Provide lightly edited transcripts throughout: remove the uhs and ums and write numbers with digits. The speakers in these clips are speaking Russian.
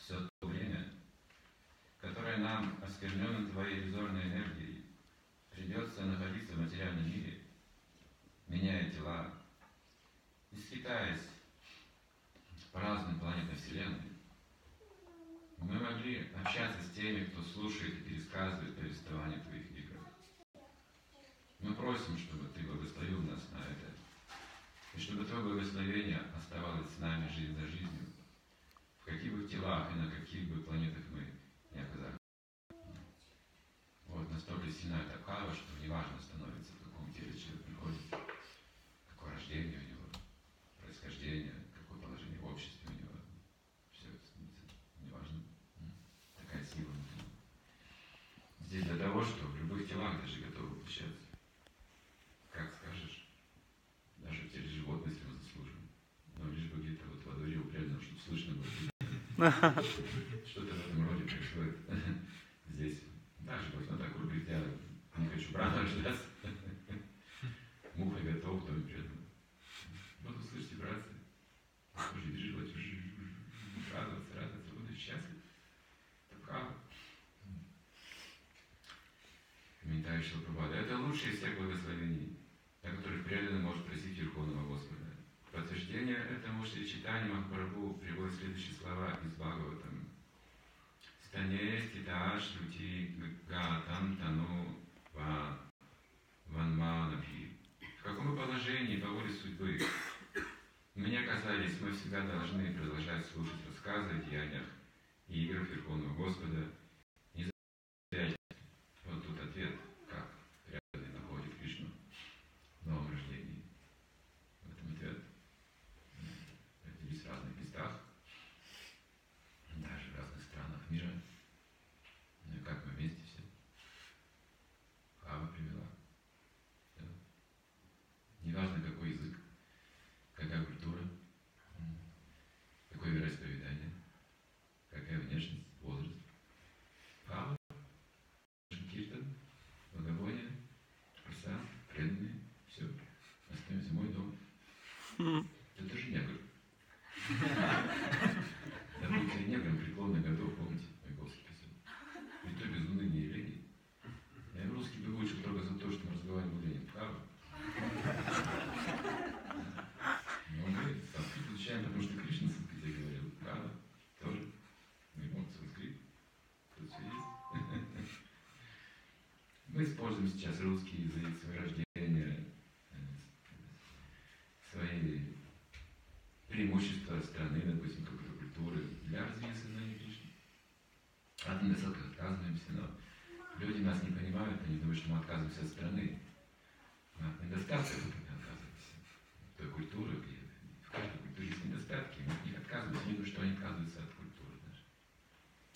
все то время, которое нам осквернено твоей иллюзорной энергией, придется находиться в материальном мире, меняя тела, искитаясь по разным планетам Вселенной. Мы могли общаться с теми, кто слушает и пересказывает повествование твоих игр. Мы просим, чтобы ты благословил нас на это, и чтобы твое благословение оставалось с нами жизнь за жизнью, в каких бы телах и на каких бы планетах мы не оказались. Вот настолько сильна эта кава, что неважно становится, в каком теле человек приходит, какое рождение у него, происхождение, какое положение в обществе у него. Все это неважно. Такая сила. Здесь для того, что в любых телах даже готовы общаться. Как скажешь, даже в теле животных, если мы заслужим. Но лишь бы где-то вот во дворе упрямно, чтобы слышно было. Что-то в этом роде происходит здесь. Также можно так выглядеть, я не хочу брата ждать. Муха готова, кто не преданно. Вот услышите, братцы, уже бежит, радоваться, буду счастлив. Такава. Комментарий Шрила Прабхупады. Это лучшее из всех благословений, о которых преданный может просить Верховного Господа. В подтверждение этому Шри Чайтанья Махапрабху приводит следующие слова из Бхагаватам. Стане стита шрути гатам тану ванманабхи. В каком бы положении по воле судьбы мне казались, мы всегда должны продолжать слушать рассказы о деяниях и играх Верховного Господа. Вот тут ответ, как преданный находит Кришну в новом рождении. В этом ответ. Родились в разных местах, даже в разных странах мира. Ну и как мы вместе все. Хава привела. Да. Неважно какой язык, какая культура, какое вероисповедание, какая внешность, возраст. Хава. Киртан, благовония, праса, преданные, все. Остаемся мой дом. Это тоже негр. Я был к неграм преклонно готов, помните, Майковский писал. Ведь то безуныние и лень. Я русский бы выучил только за то, что мы разговаривали Ленин в Хаву. Но мы санскрит получаем, потому что Кришна санскрит, я говорил, Хава тоже. Мы можем санскрит. Тут все есть. Мы используем сейчас русский язык, свое рождение, свои преимущества страны, допустим, какой-то культуры для развития сознания Кришны. От недостатка отказываемся, но люди нас не понимают, они думают, что мы отказываемся от страны. Но от недостатков мы не отказываемся. Той культуры, в каждой культуре есть недостатки, мы от них отказываемся, они думают, что они отказываются от культуры даже.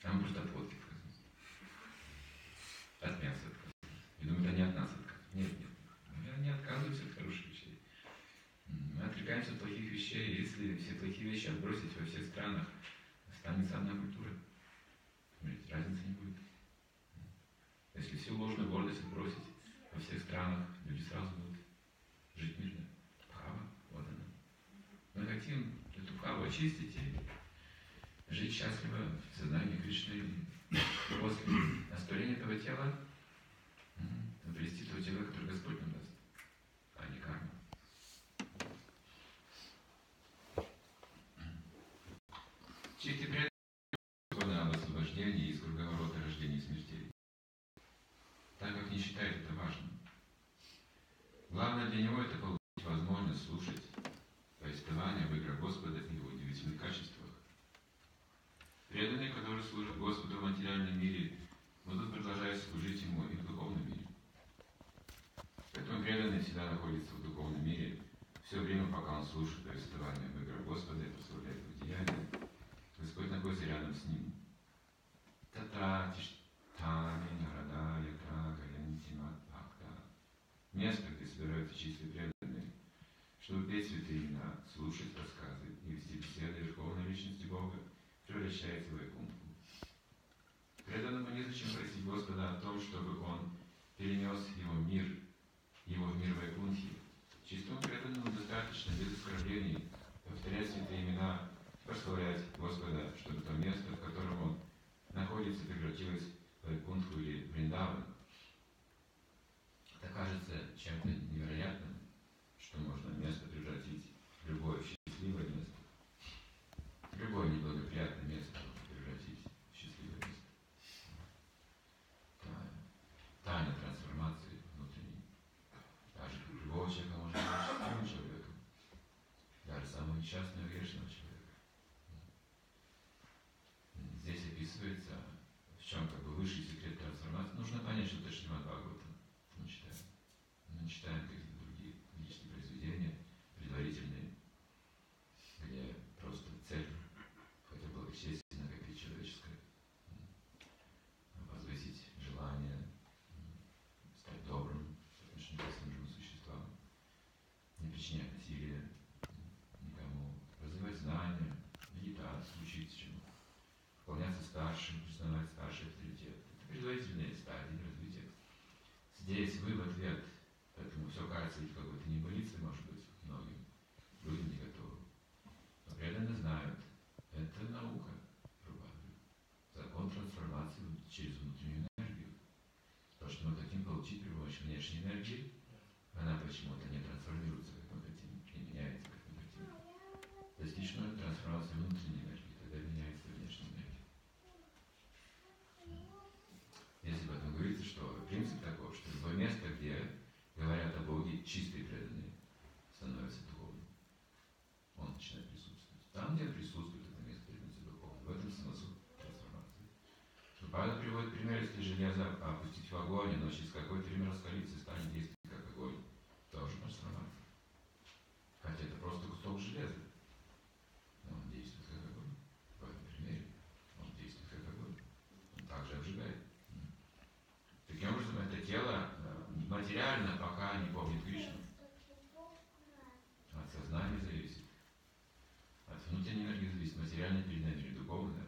А мы просто от водки отказываемся. От мяса отказываемся. И думают, они от нас отказываются. Нет. Мы не отказываемся от хороших вещей. Мы отрекаемся от плохих вещей. Если все плохие вещи отбросить во всех странах, останется одна культура. Разницы не будет. Если всю ложную гордость отбросить во всех странах, люди сразу будут жить мирно. Хава, вот она. Мы хотим эту хаву очистить и жить счастливо в сознании Кришны. После растворения этого тела обрести того человека, который Господь нам даст, а не карма. Чистый предмет на освобождение из круговорота рождения и смертей, так как не считает это важным. Главное для него это получить возможность слушать повествование об играх Господа и его удивительных качествах. Преданные, которые служат Господу в материальном мире, будут продолжать служить ему и в духовном мире. Поэтому преданный всегда находится в духовном мире, все время, пока он слушает повествование об играх Господа и прославляет его деяния, Господь находится рядом с ним. Тата тиштами нарада ятра галянтимат бхакта. Место, где собираются чистые преданные, чтобы петь святые имена, слушать рассказы и вести беседы Верховной Личности Бога, превращается в Вайкунтху. Преданному незачем просить Господа о том, чтобы он перенес его в мир Вайкунтхи. Чистому преданному достаточно без оскорблений повторять святые имена, прославлять несчастного грешного человека. Здесь описывается, в чем как бы высший секрет трансформации. Нужно понять, что это Шримад-Бхагаватам. Мы читаем. Мы читаем какие-то другие личные произведения, предварительные, где просто цель хотя бы естественно накопить человеческое, возвысить желание, стать добрым по отношению к другим существам, не причинять насилия никому, развивать знания, медитацию, учиться чему, поклоняться старшим, признавать старший авторитет. Это предварительные стадии развития. Здесь вы в ответ, поэтому все кажется ведь какой-то небылицей, может быть, многим людям не готовы. Но преданно знают, это наука, закон трансформации через внутреннюю энергию. То, что мы хотим получить при помощи внешней энергии, она почему-то не трансформируется, как мы хотим, не меняется, как мы хотим. Достичь нужно трансформации внутренней энергии, тогда меняется внешняя энергия. Если об этом говорится, что принцип таков, что любое место, где говорят о Боге, чистые преданные становятся духовным. Он начинает присутствовать. Там, где присутствует это место, становится духовным. В этом смысл трансформации. Прабхупада приводит пример, если железо опустить в огонь, но через какое-то время раскалится и станет действовать как огонь. Тоже трансформация. Хотя это просто кусок железа. Но он действует как огонь. В этом примере он действует как огонь. Он также обжигает. Таким образом, это тело материально пока не помнит Кришну. От сознания зависит. От внутренней энергии зависит материальное перед нами, духовное.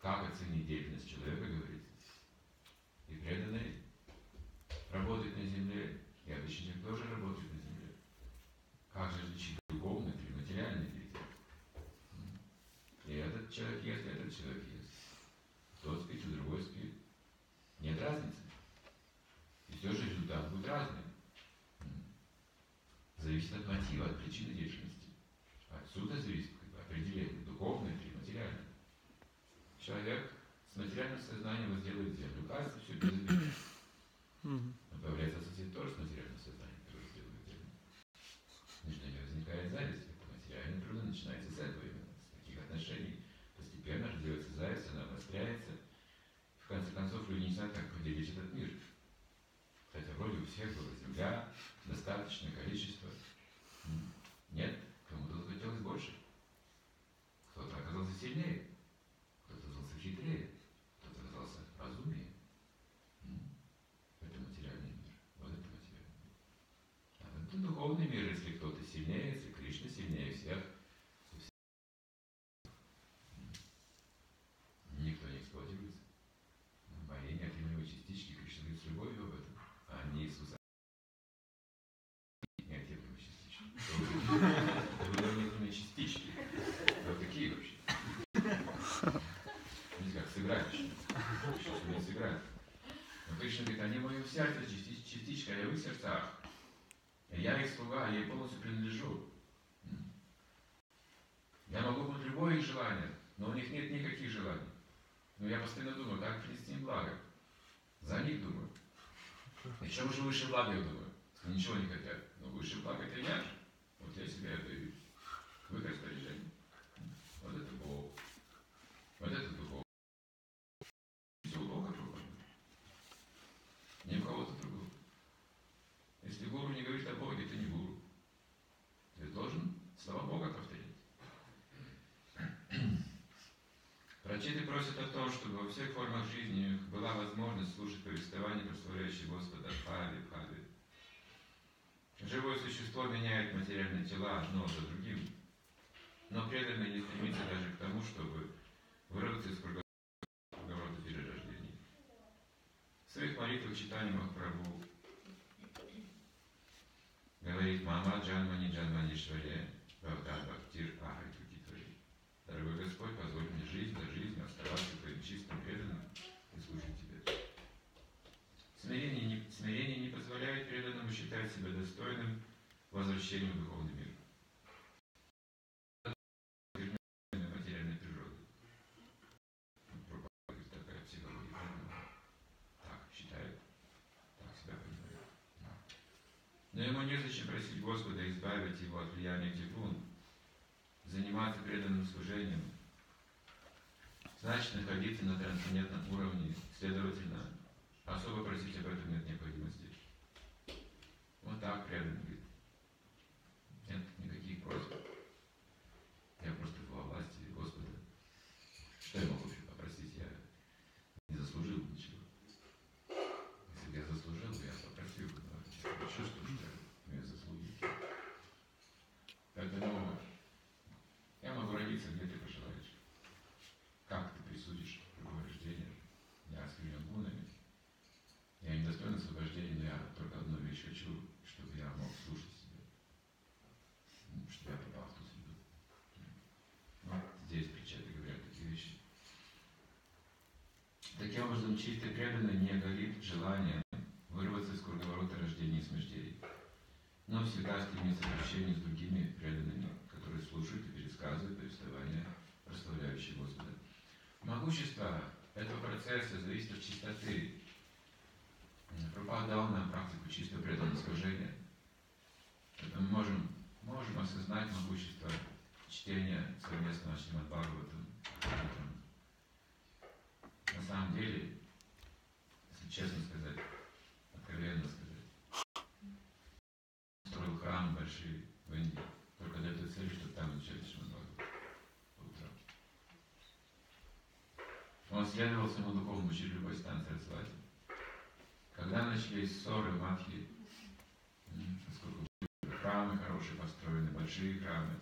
Как оценить деятельность человека, говорится. И преданный работает на земле, и обычный человек тоже работает на земле. Как же различить духовное или материальное деятельность? И этот человек ест, и этот человек ест. Тот спит, и другой спит. Нет разницы. И все же результат будет разный. Зависит от мотива, от причины деятельности. Отсюда зависит определение, духовное или материальное. Человек с материальным сознанием возделывает землю. Кажется, все без обид. Но появляется сосед тоже с материальным сознанием, который сделает землю. Между ними возникает зависть. Это материальная труда начинается с этого именно. С таких отношений постепенно развивается зависть, она обостряется. В конце концов, люди не знают, как поделить этот мир. Хотя вроде у всех была земля, достаточное количество. Нет, кому-то захотелось больше. Кто-то оказался сильнее, кто-то оказался хитрее, кто-то оказался разумнее. Это материальный мир. Вот это материальный мир. А это духовный мир, если кто-то сильнее, если Кришна сильнее всех. Никто не эксплуатируется. Моение от его частички Кришна говорит с любовью об этом, а не Иисуса. Не от его частички. Вы частички. Вот такие вообще. Видите, как сыграть еще. Сейчас не сыграть. Но Кришна говорит, они мои в сердце, частичка, а я в их сердцах. Я их слуга, я ей полностью принадлежу. Я могу быть любое их желание, но у них нет никаких желаний. Но я постоянно думаю, как принести им благо. За них думаю. И чем же выше благо, я думаю? Ничего не хотят. Но выше благо это я же. Вот я себя отдаю. В их распоряжение. Вот это Бог. Вот это духовное. Все у Бога другое. Не у кого-то другого. Если гуру не говорит о Боге, ты не гуру. Ты должен слова Бога повторить. Прачиты просят о том, чтобы во всех формах жизни была возможность слушать повествование, прославляющее Господа Хали, Хали. Живое существо меняет материальные тела одно за другим, но преданный не стремится даже к тому, чтобы вырваться из круговорота перерождений. В своих молитвах читания Махапрабху говорит «Мама Джанмани Джанмани Шваре, Бхагаван Бхактир Ахай Кукитвари». Дорогой Господь, позволь мне жить за жизнью, оставаться твоим чистым преданным и слушать Тебя. Смирение не позволяет преданному считать себя достойным возвращению в духовный мир. Материальной природы. Прабхупада такая психология. Так считает, так себя понимает. Но ему незачем просить Господа избавить его от влияния типун. заниматься преданным служением, значит находиться на трансцендентном уровне, следовательно, особо просить об этом нет необходимости. Вот так преданный говорит. Нет никаких просьб. Я просто во власти Господа. Что я могу попросить? Я не заслужил ничего. Если бы я заслужил, я попросил бы, но чувствую, что я заслужил. Поэтому я могу родиться, где ты пожелаешь. Как ты присудишь другое рождение? Я осквернен гунами. Я не достоин освобождения, но я только одну вещь хочу, чтобы я мог слушать себя, чтобы я попал в ту среду. Вот здесь причаты говорят такие вещи. Таким образом, чистый преданный не горит желанием вырваться из круговорота рождения и смертей, но всегда стремится к общению с другими преданными, которые слушают и пересказывают повествования, прославляющие Господа. Могущество этого процесса зависит от чистоты. Прабхупада дал нам практику чистого преданного служения. Поэтому мы можем осознать могущество чтения совместного Шримад-Бхагаватам. На самом деле, если честно сказать, откровенно сказать, строил храмы большие в Индии только для той цели, чтобы там изучали Шримад-Бхагаватам по утрам. Он следовал своему духовному учителю любой станции отсылать. Когда начались ссоры, матхи, поскольку были храмы хорошие построены, большие храмы,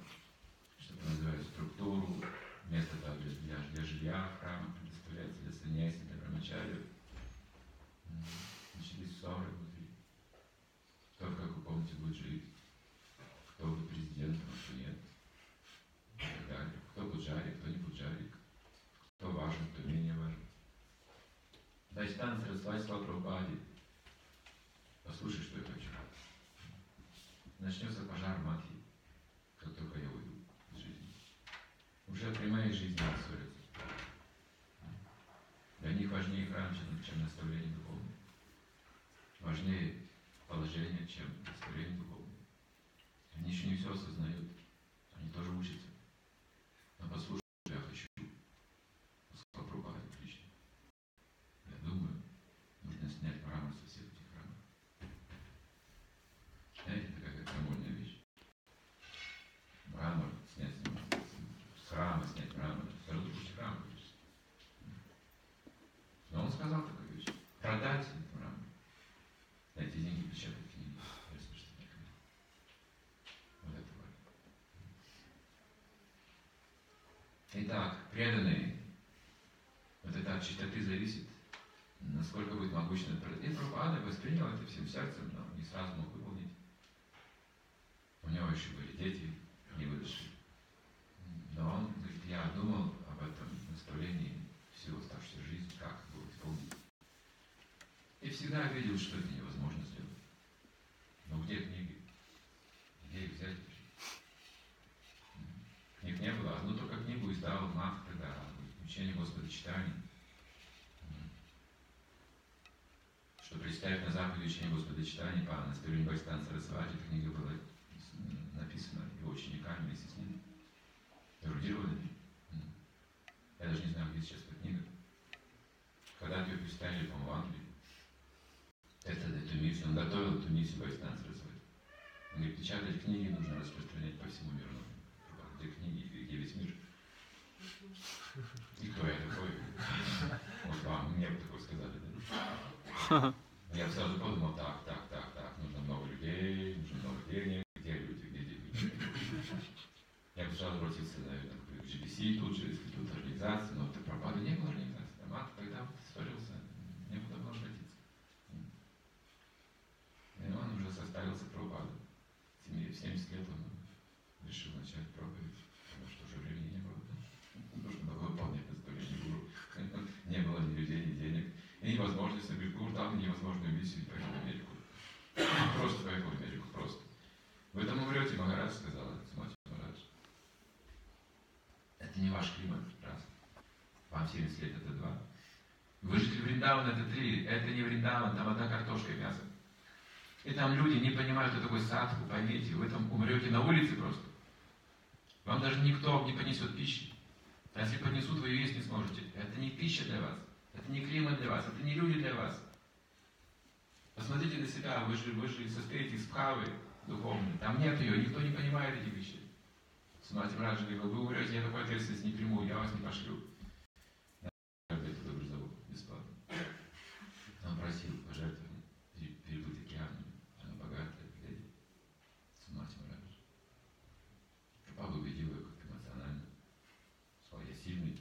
что-то называют структуру, место там для жилья храма предоставляется для саньяси, для брамачарьев, начались ссоры внутри. Кто в какой комнате будет жить, кто будет президентом, а кто нет, и так далее. Кто пуджари, кто не пуджари, кто важен, кто менее важен. Дайстан Сарасвати сказал Прабхупаде: послушай, что я хочу. Начнется пожар матхи, как только я уйду из жизни. Уже при моей жизни ссорятся. Для них важнее храм, чем наставление духовное. Важнее положение, чем наставление духовное. Они еще не все осознают, они тоже учатся. Но послушай, что я хочу. Сказал Прабхупаде Кришне. Я думаю, нужно снять мрамор со всех этих храмов. Знаете, это какая громадная вещь. Мрамор снять с храма, снять мрамор. Сразу пусть храм говоришь. Но он сказал такую вещь. Продать этот мрамор. На эти деньги печатать книги. Распространять книги. Вот это важно. Итак, преданные. Вот это от чистоты зависит. Насколько будет могущественно произойти. И Прабхупада воспринял это всем сердцем, но не сразу мог выполнить. У него еще были дети, не выросшие. Но он говорит, я думал об этом наставлении всю оставшуюся жизнь, как его исполнить. И всегда видел, что это невозможно сделать. Но где книги? Где их взять? Книг не было. Одну только книгу издал Мах тогда, учение Господа читаний. Что представить на Западе учение Господа читания по наставлению Вайшнава Сарасвати, эта книга была написана его учениками вместе с ним, эрудированными. Я даже не знаю, где сейчас эта книга. Когда ее представили, по-моему, в Англии, это миссию, он готовил эту миссию Вайшнава Сарасвати. Он говорит, печатать книги нужно распространять по всему миру. Где книги, где весь мир. И кто я такой? Вот вам, мне бы такое сказали, да? Я сразу подумал, так, нужно много людей, нужно много денег, где люди? Я бы сразу обратился, наверное, к GBC, тут же, если тут организация, но это пропада, не было организации. А мат тогда ссорился, не было давно обратиться. И он уже составился Прабхупада. В 70 лет он решил начать проповедь, потому что уже времени не было. Нужно было выполнять наставление гуру. Не было ни людей, ни денег. И невозможность, говорит, гуру дал невозможную миссию, поехал в Америку. Просто поехал в Америку, просто. Вы там умрете, Махарадж, сказал Святый Махарадж. Это не ваш климат, раз. Вам 70 лет, это 2. Вы жители Вриндавана, это 3. Это не Вриндаван, там одна картошка и мясо. И там люди не понимают, что такое садху, поймите, вы там умрете на улице просто. Вам даже никто не принесет пищи. А если принесут, вы и есть не сможете. Это не пища для вас, это не климат для вас, это не люди для вас. Посмотрите на себя, вы же состоите из правы духовной. Там нет ее, никто не понимает эти вещи. Сумати Махарадж говорил, вы умрете, я такой ответственность не приму, я вас не пошлю. Да, это добрый завод, бесплатно. Он просил пожертвовать переплыть океаном, она богатая, глядя. Сумати Махарадж. Прабху убедил ее как эмоционально. Сказал, я сильный.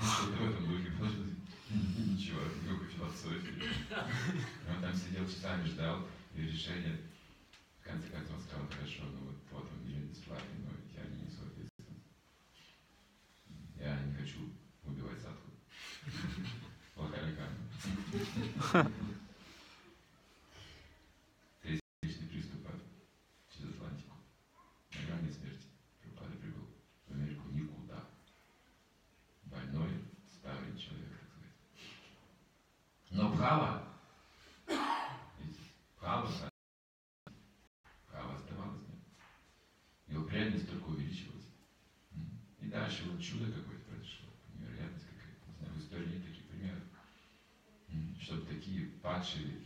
Что-то в этом духе положил. Ничего, никакой философии. Он там сидел часами, ждал ее решения. В конце концов он сказал, хорошо, но вот он мне бесплатный, но ведь я не несу ответственность. Я не хочу убивать садху. Плохая карма. Третий приступ через Атлантику. На грани смерти. Прабхупада прибыл в Америку никуда. Больной, старый человек, так сказать. Но Бхава, оставалось, нет? Его преданность только увеличилась. И дальше вот чудо какое-то произошло, невероятность какая-то. Не знаю, в истории нет таких примеров. Чтобы такие падшие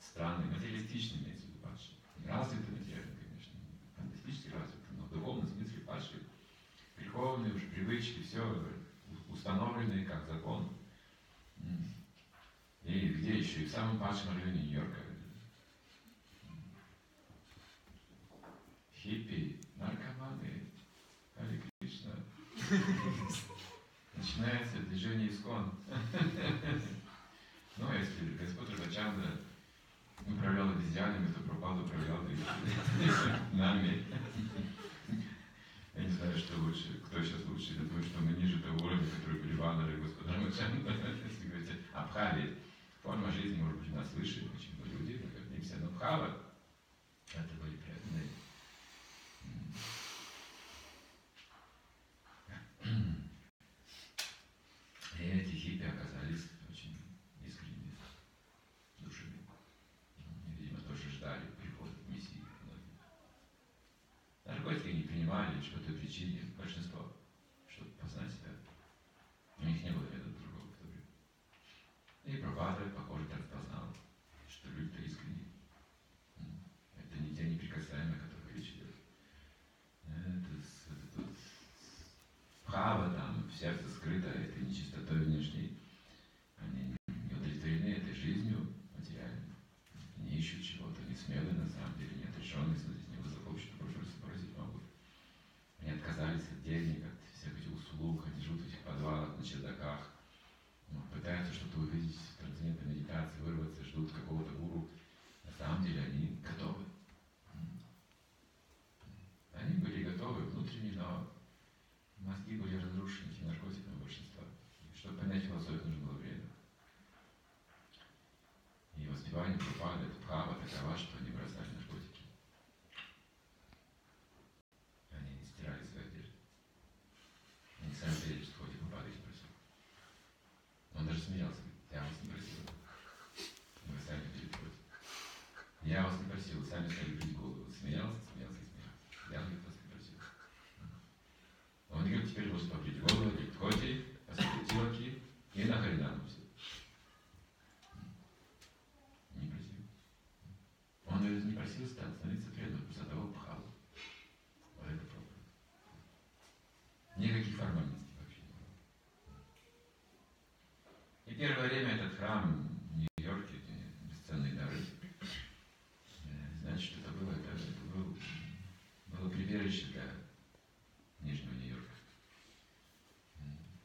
страны, материалистичные, имеется в виду падшие, не развиты материально, конечно, фантастически развиты, но в духовном смысле падшие, прикованные уже привычки, все установленные как закон. И где еще? И в самом падшем районе Нью-Йорка. Хиппи, наркоманы, Хари Кришна. Начинается движение ИСККОН. Ну, если Господь Чайтанья управлял обезьянами, то Прабхупада управлял нами. Я не знаю, что лучше, кто сейчас лучше. Я думаю, что мы ниже того уровня, который были вандеры Господа Чайтанья. Если говорить о Бхаве, форма жизни, может быть, нас слышит очень много людей, мы гордимся, но Бхава — это были преданные. И эти хиппи оказались очень искренними душами. И, видимо, тоже ждали прихода Мессии. Наркотики не принимали лишь по той причине, большинство, чтобы познать себя. У них не было ведома другого в то время. И Прабхупада, похоже, так познал, что люди-то искренние. Это не те неприкасаемые, которые речь идет. Это тут Бхава там, в сердце скрыто этой нечистотой внешней. Они не удовлетворены этой жизнью материальной. Они ищут чего-то, они смелые на самом деле, не отрешенные, смотрите, не высокообщество, просто поразить могут. Они отказались от денег, от всех этих услуг, они живут в этих подвалах, на чердаках, пытаются что-то увидеть в трансцендентной медитации, вырваться, ждут какого-то гуру. На самом деле они готовы. Они были готовы внутренне, но мозги были разрушены этим наркотиком большинства. И чтобы понять философию, нужно было время. И воспевание Прабхупады, это Бхава такова, что они бросали наркотики. Они не стирали свою одежду. Они сами верили, что хоть и Прабхупада их просил. Он даже смеялся. Я вас не просил. Вы сами были против. Я вас не просил, вы сами стали брить голову. Смеялся, смеялся. Я не просил. Он говорит, теперь можно побрить голову, коти, посмотреть телки и на Харинану все. Не просил. Он говорит, не просил становиться преданным, просто отдавал Бхаву. Вот это проблема. Никаких формальностей вообще не было. И первое время этот храм в Нью-Йорке, бесценные дары. Значит, это было, было прибежище для Нижнего Нью-Йорка.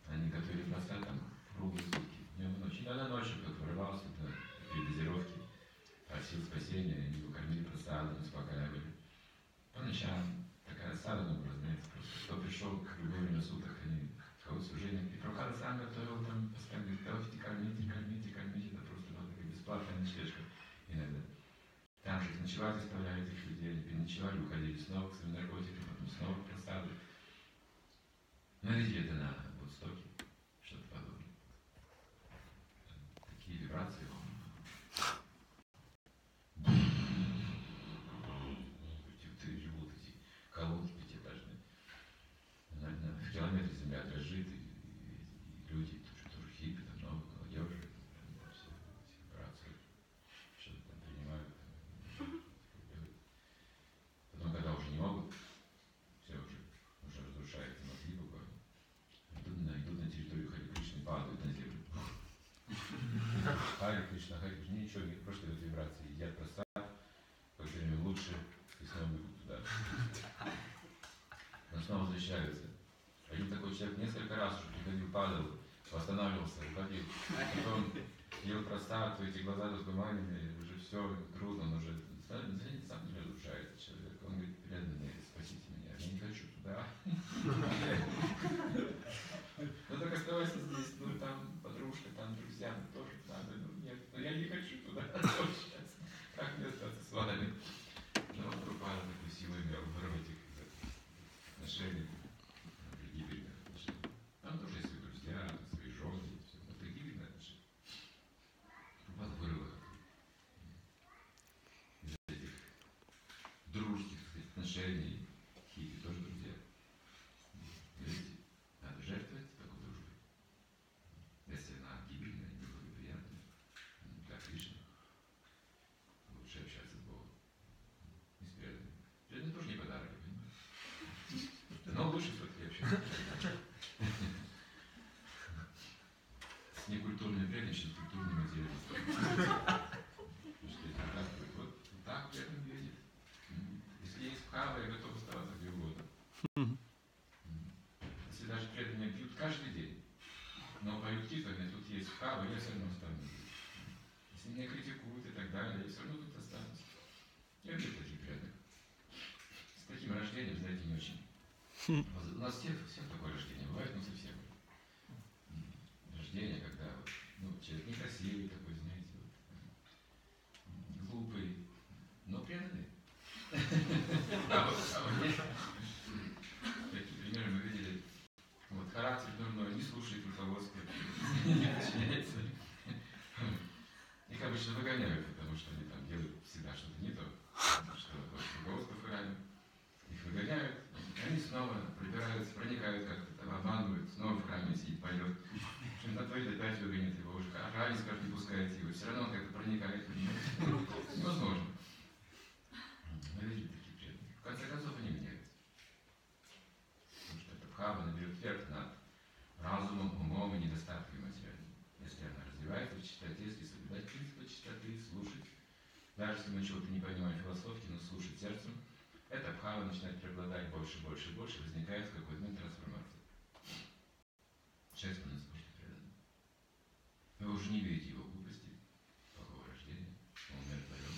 Они готовили просто там круглые сутки, днем и ночью. Иногда ночью кто-то вырывался до передозировки, просил спасения, они его кормили просадом, успокаивали. По ночам такая сада образуется, просто кто пришел в любое время суток, они ходят служение. И Прабхупада сам готовил там, постоянно готовьте, кормите, это просто была такая бесплатная ночлежка иногда. Там же их ночевать оставляли этих людей, они переночевали, уходили снова к своим наркотикам, потом снова к просаду. Мы видели это на Вудстоке, что-то подобное. Такие вибрации. Ревут эти Кришна, Хари Кришна, ничего, не прошлые вибрации. Я просто вообще лучше, и снова бегут туда. Но снова возвращаются. Один такой человек несколько раз уже приходил, падал, восстанавливался, уходил. Потом ел просад, эти глаза разгуманили, уже все трудно, он уже сам не разрушается человек. Он говорит, преданные, спасите меня, я не хочу туда. Ну так оставайся здесь, ну там подружка, там друзья, тоже надо, ну нет, но я не хочу туда, сейчас, как мне остаться с вами? Но он Прабхупада такой силами вырвать их из отношений, гибельных отношений. Там тоже есть свои друзья, свои жены, все, но это гибельные отношения. Прабхупада вырвал из этих дружеских отношений. Хиппи тоже друзья. Видите, надо жертвовать такой дружбой. Если она гибельная, неблагоприятная, для Кришны, лучше общаться с Богом. Не с преданными. Преданные тоже не подарки, понимаете? Но лучше все-таки общаться с некультурными преданными, чем с культурными материалами. Потому что это так будет. Вот так преданные выглядят. Если есть пхава, я готов оставаться где угодно. Если даже преданные пьют каждый день, но поют китами, тут есть пхава, я все равно останусь. Если меня критикуют и так далее, я все равно тут останусь. Я люблю таких преданных. С таким рождением, знаете, не очень. У нас всех такое рождение бывает, но совсем. Рождение, когда вот, ну, человек некрасивый такой, знаете, вот, глупый, но преданный. Такие примеры мы видели. Вот характер дурной, не слушает руководство, не подчиняется. Их обычно выгоняют, потому что они там делают всегда что-то не то, что руководство в храме. Их выгоняют, они снова пробираются, проникают как-то, обманывают, снова в храме сидит, поет. На то или опять выгонят его, уже храме скажут, не пускает его, все равно он как-то проникает, понимаете? Невозможно. Мы видели такие преданные. В конце концов, они меняются. Потому что эта бхава наберет верх над разумом, умом и недостатками материальными. Если она развивается в чистоте, если соблюдать принципы чистоты, слушать, даже если мы чего-то не понимаем философски, но слушать сердцем, эта бхава начинает преобладать больше, больше, больше, возникает в какой-то момент трансформация. Часто у нас больше преданных. Вы уже не видите его глупости, плохого рождения, он умиротворен.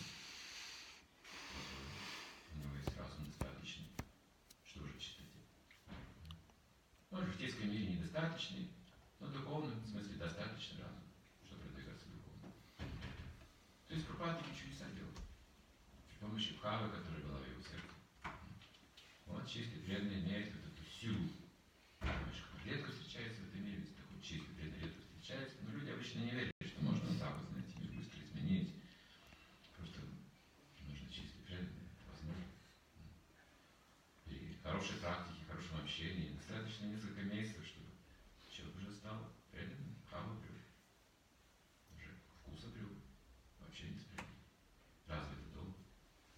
У него есть разум достаточный, что же в чистоте. Он же в тесном мире недостаточный, но духовно, в смысле, достаточно разум, чтобы продвигаться духовно. То есть Прабхупада чудеса делал при помощи бхавы, которая была в его сердце. Вот чистый преданный имеет вот эту силу. Редко встречается в этом мире, такой чистый преданный редко встречается, но люди обычно не верят, что можно вот так вот, знаете, мир быстро изменить. Просто нужно чистый преданный, возможно. И хорошей практики, хорошем общении. Достаточно несколько месяцев, чтобы человек уже стал преданным, хаву привык. Уже вкуса привык, вообще не спрятал. Разве это долго?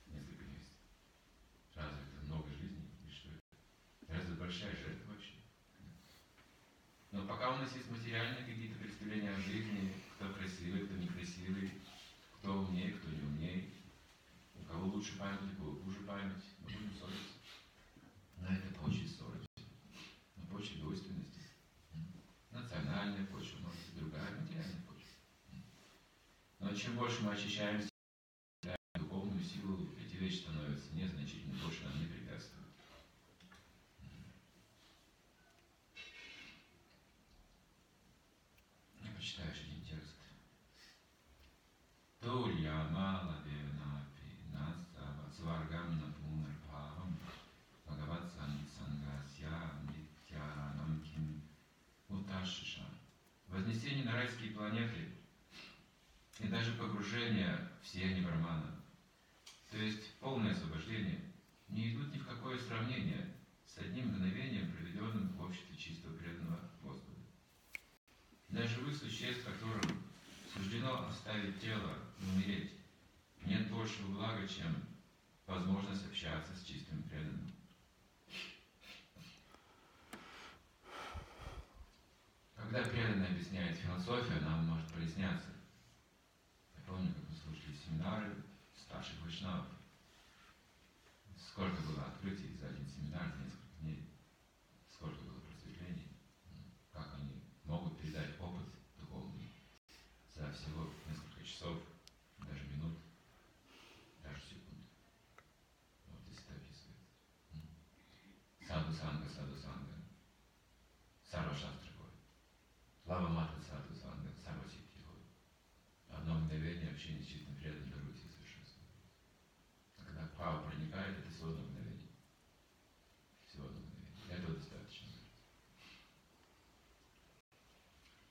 Несколько месяцев. Разве это много жизней? И что это? Разве большая жертва вообще? Но пока у нас есть материальные какие-то представления о жизни, кто красивый, кто некрасивый, кто умнее, кто не умнее, у кого лучше память, у кого хуже память, мы будем ссориться. На этой почве ссориться, на почве двойственности. Национальная почва, может быть, другая материальная почва. Но чем больше мы очищаемся, духовную силу, эти вещи становятся незначительно, больше нам не препятствуют. Я почитаю один текст. Турья мала венапи наста сваргам напунар павам Бхагаватсан сангасья нитьянам ким уташиша. Вознесение на райские планеты и даже погружение в сияние Брахмана, то есть полное освобождение, не идут ни в какое сравнение с одним мгновением, проведенным в обществе чистого преданного Господа. Для живых существ, которым суждено оставить тело и умереть, нет большего блага, чем возможность общаться с чистым преданным. Когда преданный объясняет философию, она может проясняться. семинары старших вайшнавов. Сколько было открытий за один семинар, за несколько дней, сколько было просветлений, как они могут передать опыт духовный за всего несколько часов, даже минут, даже секунд. Вот здесь это описывает. Саду-санга, саду-санга, сарва-шастра-хой, лава-мата, саду-санга, сарва-сикхи-хой. Одно мгновение общение читано преданно до рути совершенства. А когда пава проникает, это всего одно мгновение. Всего одно мгновение. Этого достаточно.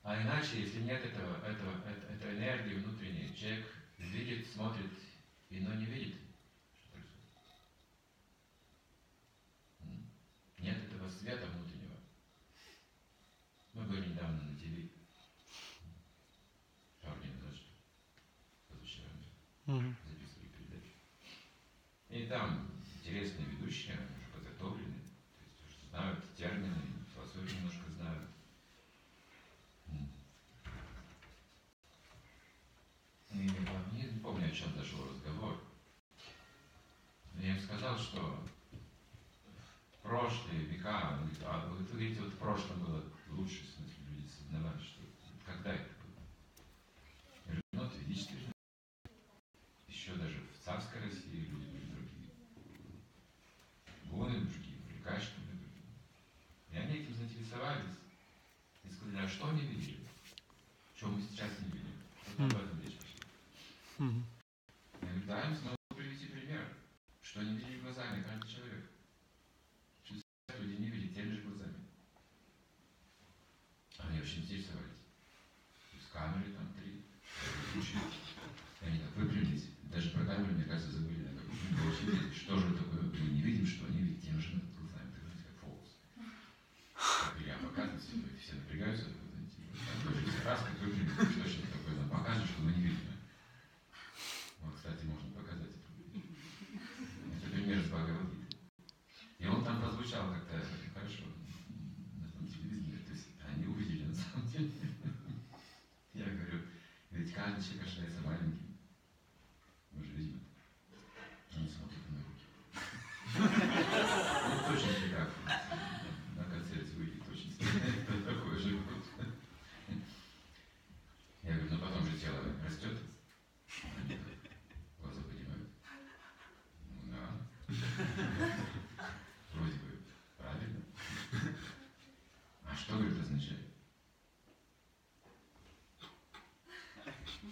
А иначе, если нет этой энергии внутренней, человек видит, смотрит, но не видит. Что происходит? Нет этого света внутреннего. Мы были недавно на ТВ. Пару дней назад, позавчера, записывали передачу. И там интересные ведущие, они уже подготовлены, то есть уже знают термины, философию немножко знают. И я не помню, о чем зашел разговор. Я им сказал, что в прошлые века, вы говорите, вот в прошлом было лучше, в смысле, люди сознавали, что когда это было. Я говорю, ну, это ведическое время. Еще даже в царской России люди были другие. Гуны другие, приказчики другие. И они этим заинтересовались. И сказали, а что они видели? Чего мы сейчас не видим? Вот об этом речь пошла. Я говорю, да, им снова привести пример, что они видели глазами, каждый человек. 60 людей не видели теми же глазами. Они очень интересовались. То есть камеры там три. И они так выпрямились. Даже про камеры, мне кажется, забыли. Что же такое? Мы не видим, что они видят теми же глазами. Так же, как фокус. Так я показываю, все напрягаются. Раз, как выглядит, точно такой нам покажет, что мы не видно. Вот, кстати, можно показать это. Это пример с Бхагавадгиты. И он там прозвучал как-то хорошо на этом телевизоре. То есть они увидели на самом деле. Я говорю, ведь каждый человек считается маленьким. Мы же видим это. Они смотрят на руки. Ну, точно никак. На концерте выйдет точно. Это такое же. Я говорю, ну потом же тело растет. Глаза поднимают. Ну да. Вроде бы правильно. А что, говорит, означает?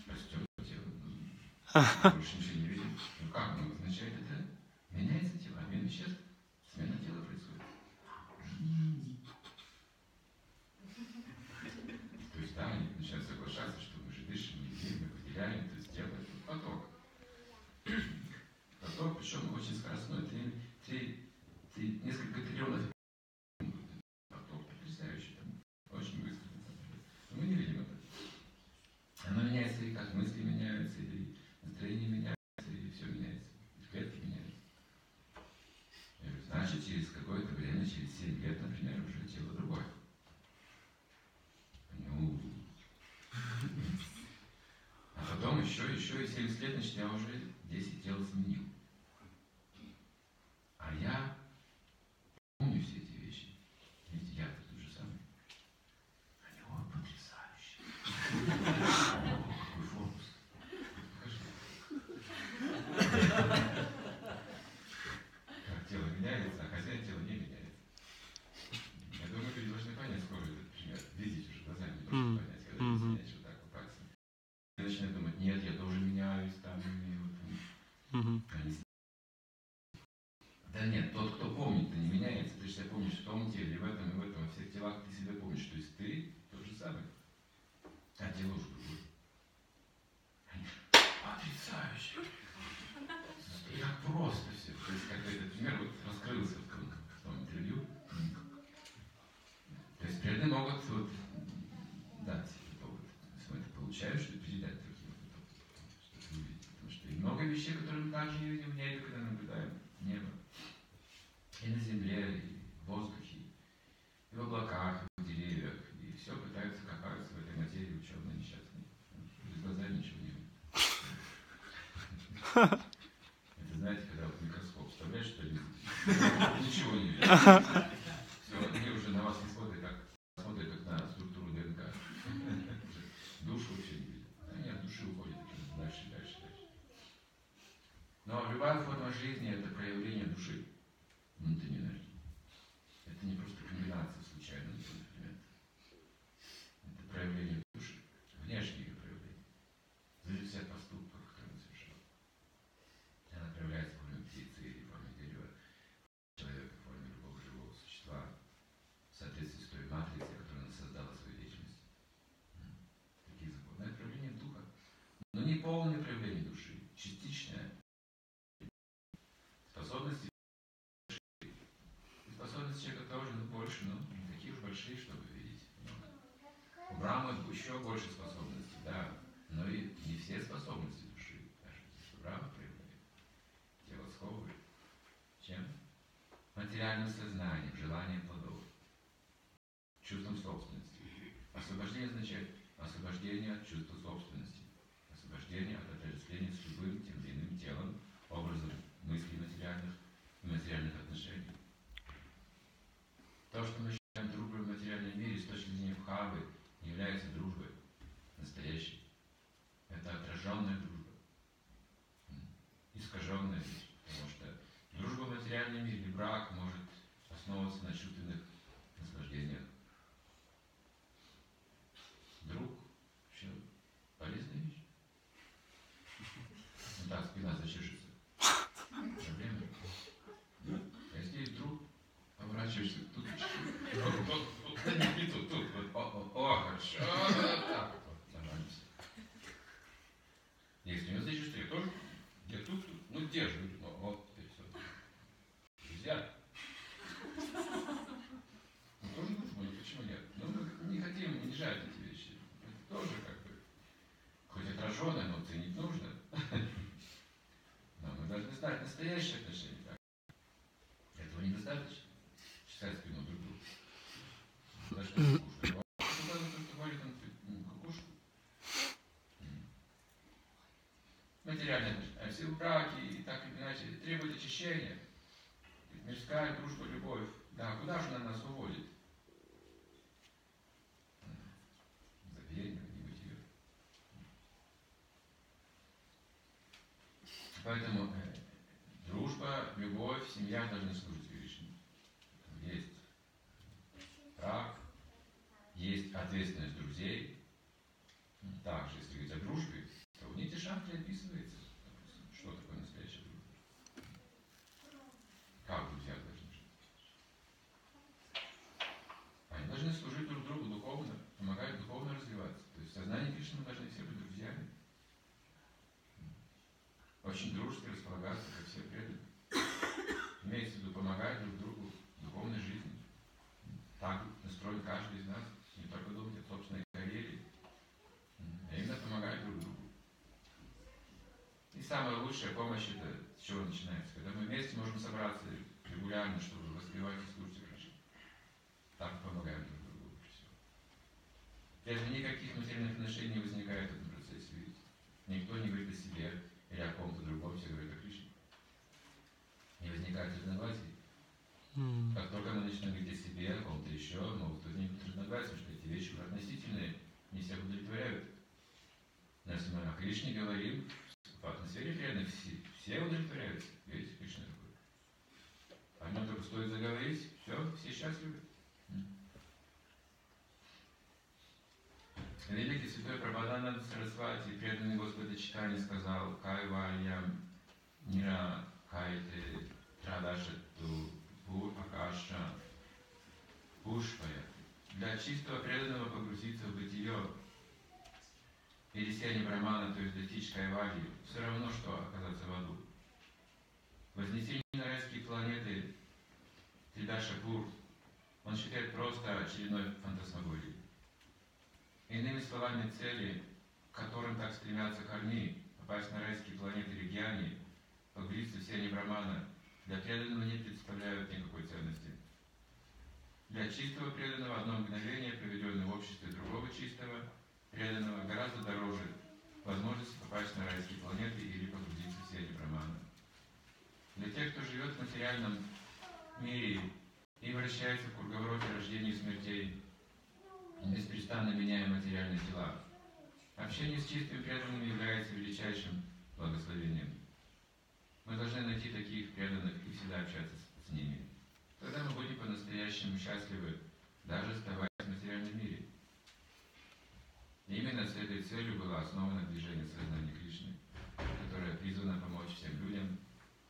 Растет тело. Больше ничего не видим. Ну как? Ну означает это? Меняется тело, обмен веществ. Смена тела происходит. То есть да, они начинают соглашаться, что мы же дышим, не видим, мы выделяем, то есть тело это поток. Поток, причем очень скоростной, несколько триллионов поток, потрясающий, там, очень быстро. Мы не видим это. Оно меняется, и как мысли меняются, и настроение меняется, и все меняется, и клетки меняются. Я говорю, значит, через какое-то время, через 7 лет, например, уже тело другое. Ну, а потом еще и 70 лет, значит, я уже 10 тел сменил. А я помню все эти вещи. Видите, я тот же самый. Они оба потрясающие. Какой фокус. Покажи. Как тело меняется, а хозяин тела не меняется. Я думаю, люди должны понять, скоро этот пример. Видите уже глазами, не проще понять, когда ты изменяешь вот так вот пальцем. Я начинаю думать, нет, я тоже меняюсь, там, и вот. Они Это, знаете, когда в микроскоп вставляешь что-либо, ничего не видишь. Все, они уже на вас не смотрят как на структуру ДНК. Душу вообще не видят. Они от души уходят дальше, дальше, дальше. Но любая форма жизни – это проявление души внутренней энергии. Это не просто комбинация случайных элементов. Это проявление души, внешнее ее проявление. Даже вся поступка, которую она совершила. Она проявляется в форме птицы, или в форме дерева, человека, в форме любого живого существа, в соответствии с той матрицей, которую она создала свою личность. Такие законы. Это проявление духа. Но не полное проявление души, частичное. Способности. Способности человека тоже, но больше, но не такие уж большие, чтобы видеть. У Брахмы еще больше способностей, да, но и не все способности души, даже если Брахма проявляет, тело сковывает. Чем? Материальным сознанием, желанием плодов, чувством собственности. Освобождение означает освобождение от чувства собственности, освобождение от отождествления с любым тем или иным телом, образом мыслей материальных и материальных отношений. То, что мы считаем дружбой в материальном мире, с точки зрения бхавы, не является дружбой настоящей. Это отраженная дружба, искаженная вещь, потому что дружба в материальном мире, брак, может основываться на чувственных наслаждениях. Друг вообще полезная вещь. Ну так, спина зачешется. Проблема. А если есть друг, оборачиваешься, тут, не тут, хорошо, так, нормально. Если не зачешешься, я тоже, я тут, ну где же, вот, теперь все. Друзья. Ну тоже нужно, почему нет? Ну мы не хотим унижать эти вещи, это тоже как бы, хоть отраженное, но ценить нужно. Но мы должны знать настоящие отношения. Так? Этого недостаточно. Читать спину друг другу. За что ты кушаешь? Куда вы поступали там кукушку? Материальные отношения. Все браки и так или иначе требуют очищения. Мирская дружба, любовь. Да, куда же она нас уводит? Заверение, не быть ее. Поэтому дружба, любовь, семья должны служить Кришне. Есть брак, есть ответственность друзей. Также, если говорить о дружбе, то в Нити Шастре описывается, что такое настоящая дружба. Как друзья должны жить? Они должны служить друг другу духовно, помогать духовно развиваться. То есть в сознании Кришны мы должны все быть друзьями. Очень дружески располагаться, как все преданные. Имеется в виду помогать друг другу в духовной жизни. Так настроен каждый из нас, не только думать о собственной карьере, а именно помогать друг другу. И самая лучшая помощь это с чего начинается. Когда мы вместе можем собраться регулярно, чтобы воспевать и слушать Кришну. Так помогаем друг другу. Все. Даже никаких материальных отношений не возникает в этом процессе, видите. Никто не говорит о себе. Или о ком-то другом, все говорят о Кришне. Не возникает разногласий. Как только мы начинаем говорить о себе, о ком-то еще, могут возникнуть разногласия, потому что эти вещи уже относительные, не всех удовлетворяют. Но если мы о Кришне говорим, в атмосфере реально все удовлетворяются. Видите, Кришна такой. О нем только стоит заговорить, все счастливы. Великий святой Прабхупада Сарасвати, преданный Господа Читания, сказал «Кайвальям нира кайте традашату пур акаша пушпая». Для чистого преданного погрузиться в бытие или сияние Брахмана, то есть достичь Кайвальи, все равно, что оказаться в аду. Вознесение на райские планеты Тридашапур он считает просто очередной фантасмагорией. Иными словами, цели, к которым так стремятся корми, попасть на райские планеты Регьяни, погрузиться в сияние Брахмана, для преданного не представляют никакой ценности. Для чистого преданного одно мгновение, проведенное в обществе другого чистого преданного, гораздо дороже, возможность попасть на райские планеты или погрузиться в сети Брахмана. Для тех, кто живет в материальном мире и вращается в круговороте рождений и смертей, беспрестанно меняя материальные тела, общение с чистым преданным является величайшим благословением. Мы должны найти таких преданных и всегда общаться с ними. Тогда мы будем по-настоящему счастливы, даже оставаясь в материальном мире. Именно с этой целью было основано движение сознания Кришны, которое призвано помочь всем людям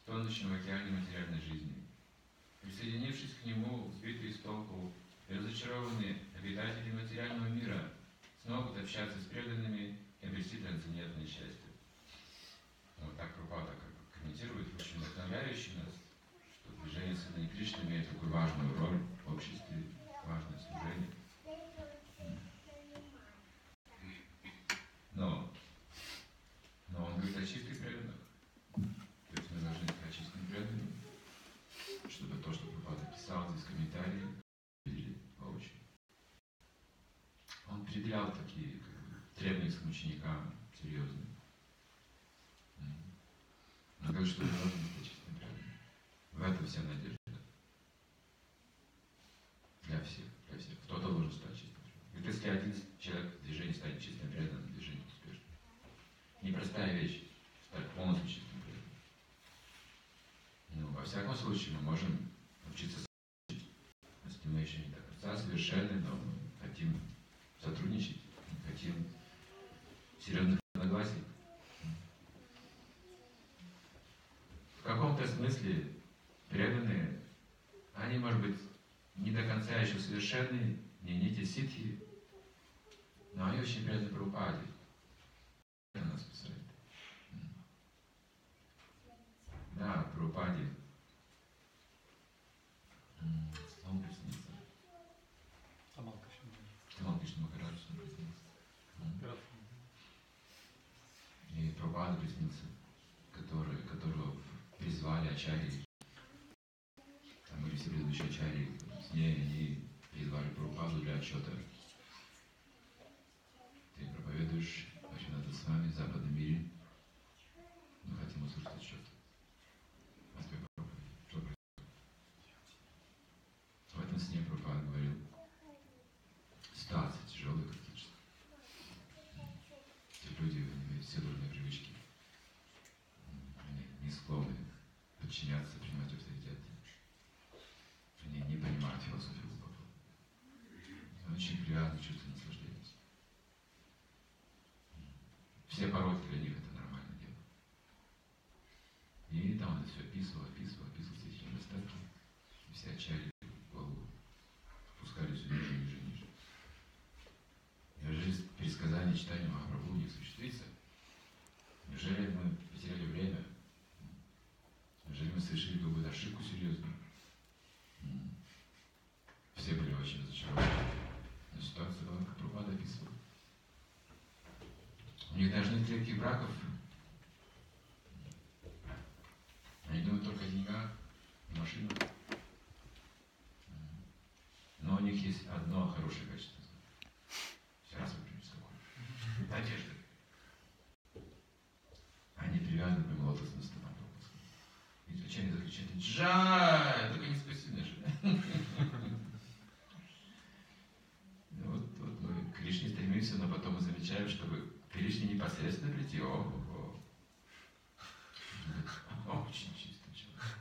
в тонущем океане материальной жизни. Присоединившись к нему, сбитые с толку и разочарованные обитатели материального мира смогут общаться с преданными и обрести трансцендентное счастье. Вот так Прабхупада как комментирует, очень вдохновляющий нас, что движение сознания Кришны имеет такую важную роль в обществе, важное служение. Но он говорит о чистых преданных. То есть мы должны быть чистым преданным, чтобы то, что Прабхупада писал здесь в комментарии, видели воочию. Он определял такие требования к ученикам серьезные. Он говорит, что мы должны быть чистым преданным. В этом вся надежда. Для всех. Кто-то должен стать чистым преданным. Ведь если один человек в движении станет чистым преданным, движение успешно. Непростая вещь, стать полностью чистым преданным. Во всяком случае, мы можем учиться сотрудничать, если мы еще не до конца совершенны, но мы хотим сотрудничать, мы хотим серьезных разногласий. В каком-то смысле преданные, они, может быть, не до конца еще совершенны, не те ситхи, но они очень преданы Прабхупаде. Это нас спасает. Да, Прабхупаде. Сон приснился. Гопал Кришна Махарадж сон приснился. И Прабхупада приснился, которого призвали ачарьи. Там были все предыдущие ачарьи. С ней они призвали Прабхупаду для отчета. Ты проповедуешь, Вайшнав с вами в западном мире. Мы хотим услышать отчет. В этом сне Прабхупада говорил. Ситуация тяжелая критически. Те люди имеют все дурные привычки. Они не склонны подчиняться, принимать авторитет. Они не понимают философию глубоко. Они очень приятно чувствуют наслаждение. Все пороки для них это нормальное дело. И там это все описывал все эти недостатки. И все отчаяли голову. Пускали все ниже. Неужели пересказание читания Махапрабху не осуществится? Неужели мы потеряли время? Неужели мы совершили какую-то ошибку серьезную? Все были очень разочарованы. Но ситуация была, как Прабхупада описывал. У них даже нет крепких браков. Они думают только о деньгах, о машинах. Но у них есть одно хорошее качество. Сейчас вы примете такое. Надежда. Они привязаны прямо лотосным стопам. И случайно заключают: «Джай! Только не спаси меня!» Вот мы к Кришне стремимся, но потом мы замечаем, чтобы Кришне непосредственно прийти, ого-го. Очень чистый человек.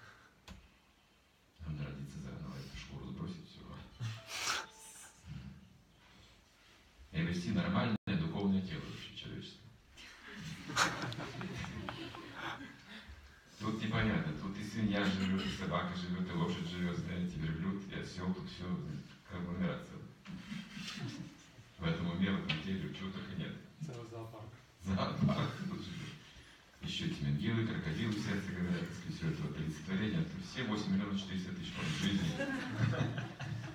Надо родиться заново, эту шкуру сбросить, все. И вести нормальное духовное тело вообще человеческое. Тут непонятно, тут и свинья живет, и собака живет, и лошадь живет, знаете, верблюд, и осел, тут все, конгломерация. В этом уме, в этом деле, чего только нет. Целый зоопарк. Еще эти мингилы, крокодилы, сердце говорят, все это олицетворение, все 8 миллионов 400 тысяч лет жизни.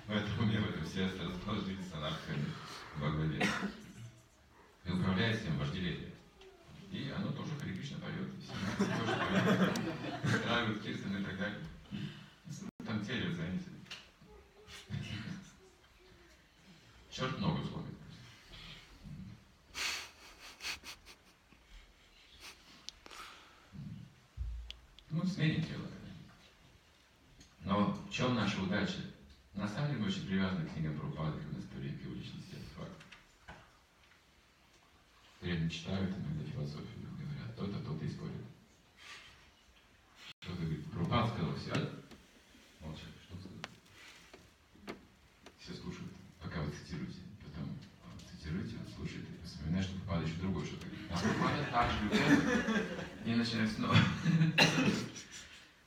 В этом уме, в этом сердце расположились анархами во главе. И управляет всем вожделение. И оно тоже характерично поет. Все тоже поет. Ставят киртаны и так далее. Там теле, знаете. Черт ногу сломит. чем наша удача? На самом деле мы очень привязаны к книгам Прабхупады, у нас привет к его личности артефакт. Реально читают иногда философию, говорят, то-то, то-то и спорят. Кто-то говорит, Прабхупада сказал, сядь, молчай, что сказал? Все слушают, пока вы цитируете, потом цитируете, слушаете, вспоминаешь, что Прабхупада еще другое что-то говорит. А Прабхупада так же любит, и начинает снова.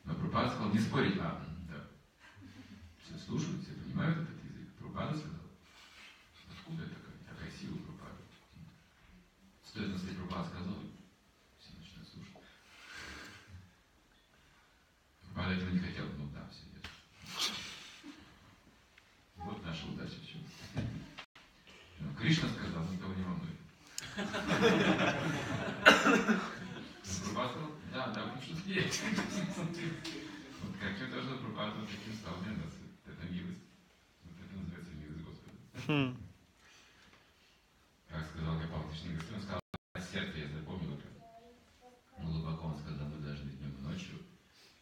Но Прабхупада сказал, не спорить, а слушают, все понимают этот язык. Прабхупада сказал. Откуда такая сила Прабхупады? Стоит на стыке Прабхупада сказал, все начинают слушать. Прабхупада этого не хотел, но да, все идет. Вот наша удача в чем. Но Кришна сказал, никого не волнует. Прабхупада сказал, да, потому что есть. Вот как я тоже Прабхупада вот таким стал для нас. Это милость. Вот это называется милость Господа. Как сказал Гопал Кришна Махарадж, он сказал, от сердца я запомнил это. Глубоко он сказал, мы должны днем и ночью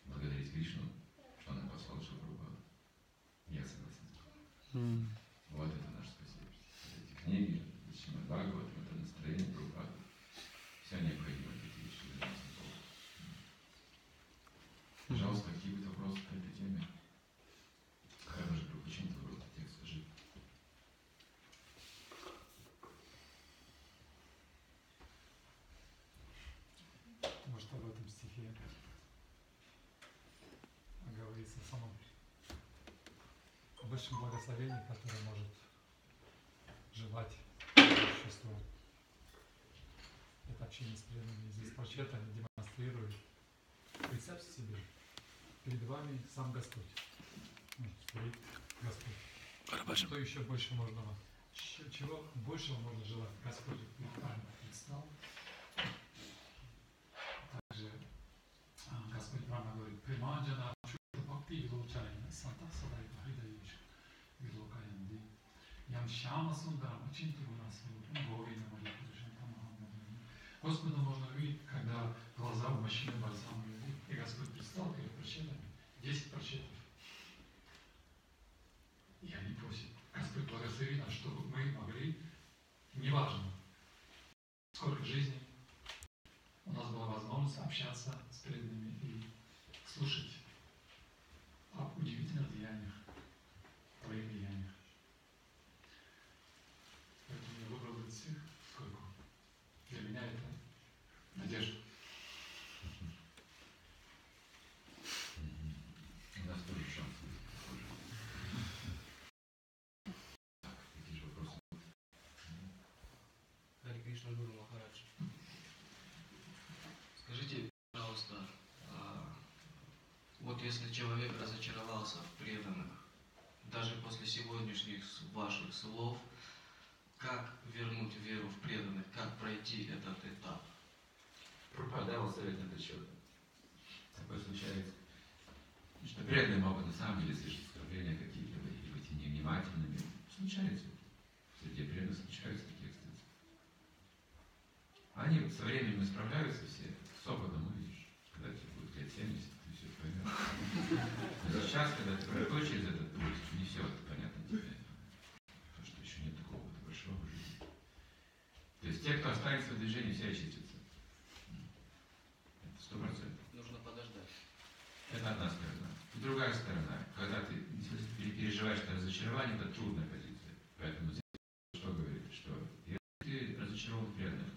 благодарить Кришну, что он послал Шабрубану. Я согласен. Вот это наше спасение. Эти книги, Шримад-Бхагаватам, это настроение Прабхупады. Все необходимо для этих вещей. Пожалуйста, какие будут вопросы по этой теме? Хорошо, почему ты выбрал текст, скажи. Может, об этом стихе говорится о самом высшем благословении, которое может желать существу. Это общение с преданными. Здесь прочитано, они демонстрируют. Представьте себе, перед вами сам Господь. Господь. Что еще больше можно, чего больше можно желать? Господь предстал. Также Господь Брахман говорит, «Примаджана чудо бхакти вилочайна, сата садай бхайдаиш, вилокаянди, ям шама сундарам, очинту гунасву, говина марикуришан тамахамадам». Господа можно увидеть, когда глаза у мужчины бальзам любви, и Господь предстал перед прочитами, 10 прочитов. И они просят, Господь, благослови нас, чтобы мы могли, неважно, сколько жизней, у нас была возможность общаться с преданными и слушать об удивительных деяниях, твоих деяниях. Поэтому я выбрал этот стих, сколько для меня это надежда. Скажите, пожалуйста, вот если человек разочаровался в преданных, даже после сегодняшних ваших слов, как вернуть веру в преданных, как пройти этот этап? Пропадал совет на этот счет. Такое случается. Что преданные могут на самом деле слышать оскорбления какие-то, или быть невнимательными. Случается. Среди преданных случаются такие эксцессы. Они со временем исправляются все, с опытом увидишь, когда тебе будет лет 70, ты все поймешь. Но сейчас, когда ты проходишь через этот путь, не все это понятно тебе, потому что еще нет такого опыта большого в жизни. То есть те, кто останется в движении, все очистятся. Это 100%. Нужно подождать. Это одна сторона. И другая сторона, когда ты переживаешь это разочарование, это трудная позиция. Поэтому здесь что говорит, что если ты разочарован преданных,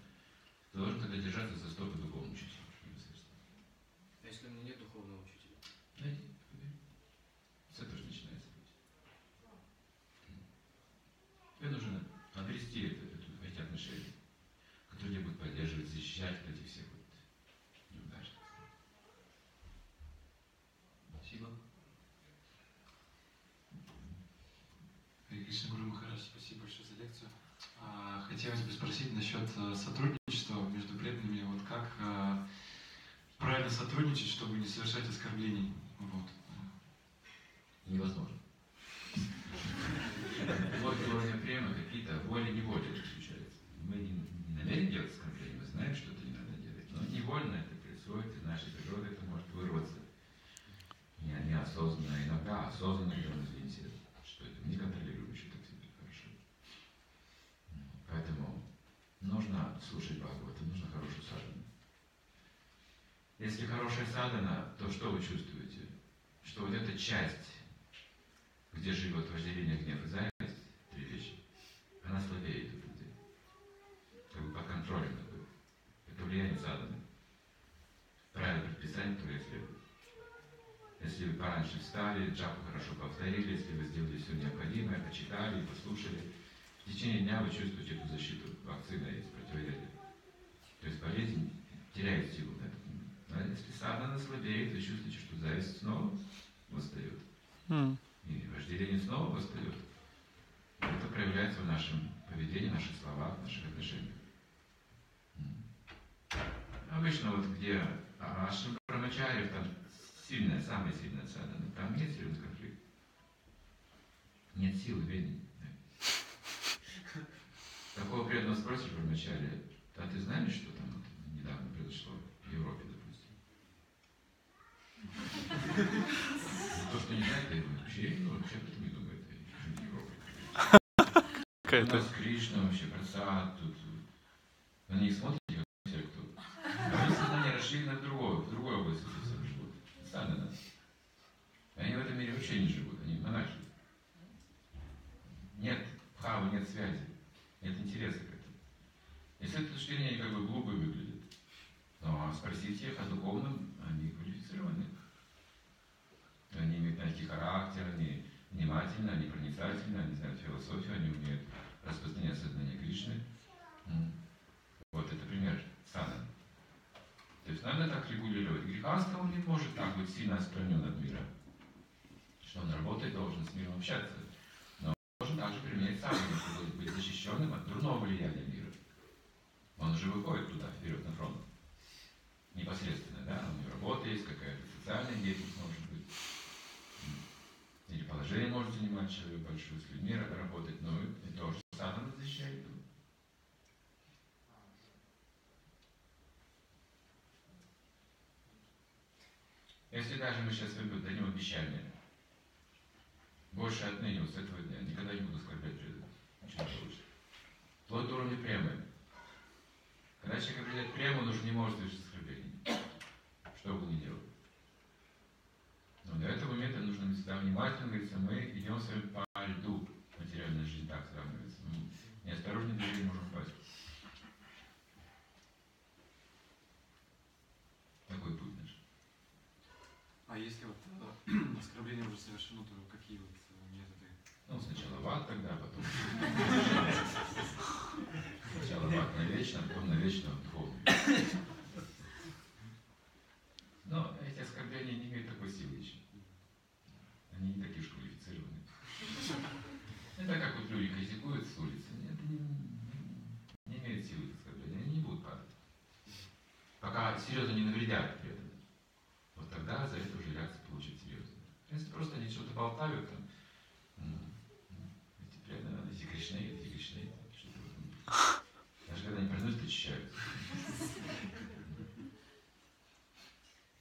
ты должен тогда держаться за стопы духовного учителя. А если у меня нет духовного учителя? Найди, проверь. С этого же начинается. Тебе нужно обрести эти отношения, которые тебя будут поддерживать, защищать от этих всех неудач. Спасибо. Кришна Гуру Махарадж, спасибо большое за лекцию. Хотелось бы спросить насчет сотрудничества между преданными, вот как правильно сотрудничать, чтобы не совершать оскорблений. Вот. Невозможно. Вот уровня прямо какие-то воли-неволи включаются. Мы не намерены делать оскорбления, мы знаем, что это не надо делать. Но невольно это происходит, из нашей природы это может вырваться. Не осознанно, иногда осознанно. слушать Бхагавата, нужно хорошую садхану. Если хорошая садхана, то что вы чувствуете? Что вот эта часть, где живет вожделение, гнев и зависть, три вещи, она слабеет у людей. Как бы подконтролен такой. Это влияние садханы. Правила предписания, которые следуют. Если вы пораньше встали, джапу хорошо повторили, если вы сделали все необходимое, почитали, послушали, в течение дня вы чувствуете эту защиту. Вакцина есть, противоядие. То есть болезнь теряет силу на этот момент. А если садхана слабеет, вы чувствуете, что зависть снова восстает. И вожделение снова восстает. Это проявляется в нашем поведении, в наших словах, в наших отношениях. Обычно вот где Ашим Брамачарьев, там сильная, самая сильная садхана, там нет сильный конфликт. Нет силы, ведения. Такого преданного спросишь Брамачарья, а ты знаешь, что там вот недавно произошло в Европе, допустим? То, что не знает, я вообще, ну вообще об этом не думает, я в Европе. У нас Кришна, вообще просад, тут на них смотрят. Они в этом мире вообще не живут, они монахи. Нет пхавы, нет связи, нет интереса к этому. И с этой точки зрения они как бы глупые выглядят. Но спросите их о духовном, они квалифицированы. Они имеют найти характер, они внимательны, они проницательны, они знают философию, они умеют распространять сознание Кришны. Вот это пример садханы. То есть надо так регулировать. Грехаста, он не может так быть сильно отстранен от мира. Что он работает, должен с миром общаться. Но он должен также применять садхану, чтобы быть защищенным от дурного влияния мира. Он уже выходит туда, вперед, на фронт. Непосредственно, да? У него работа есть, какая-то социальная деятельность может быть. Или положение может занимать человек большой, с людьми работать, но и тоже садхану защищает. Если даже мы сейчас дадим обещание, больше отныне, вот с этого дня, никогда не буду оскорблять преданных, ничего не получится. Вплоть до уровня премы. Когда человек определяет прему, он уже не может совершить оскорбление, что бы он ни делал. Но до этого момента нужно всегда внимательно, говорится, мы идем с вами по льду. Материальная жизнь так сравнивается. Мы неосторожно движение можем упасть. Такой путь. А если вот оскорбление уже совершено, то какие вот методы? Ну, сначала в ад тогда, потом... Сначала в ад навечно, потом навечно в духовный. Но эти оскорбления не имеют такой силы еще. Они не такие уж квалифицированные. Это как вот люди критикуют с улицы. Это не имеют силы эти оскорбления. Они не будут падать. Пока серьезно не навредят при этом. Вот тогда за это уже реакция получит серьезно. Если просто они что-то болтают, там, эти Кришны, что-то вот. Даже когда они произносят, очищаются.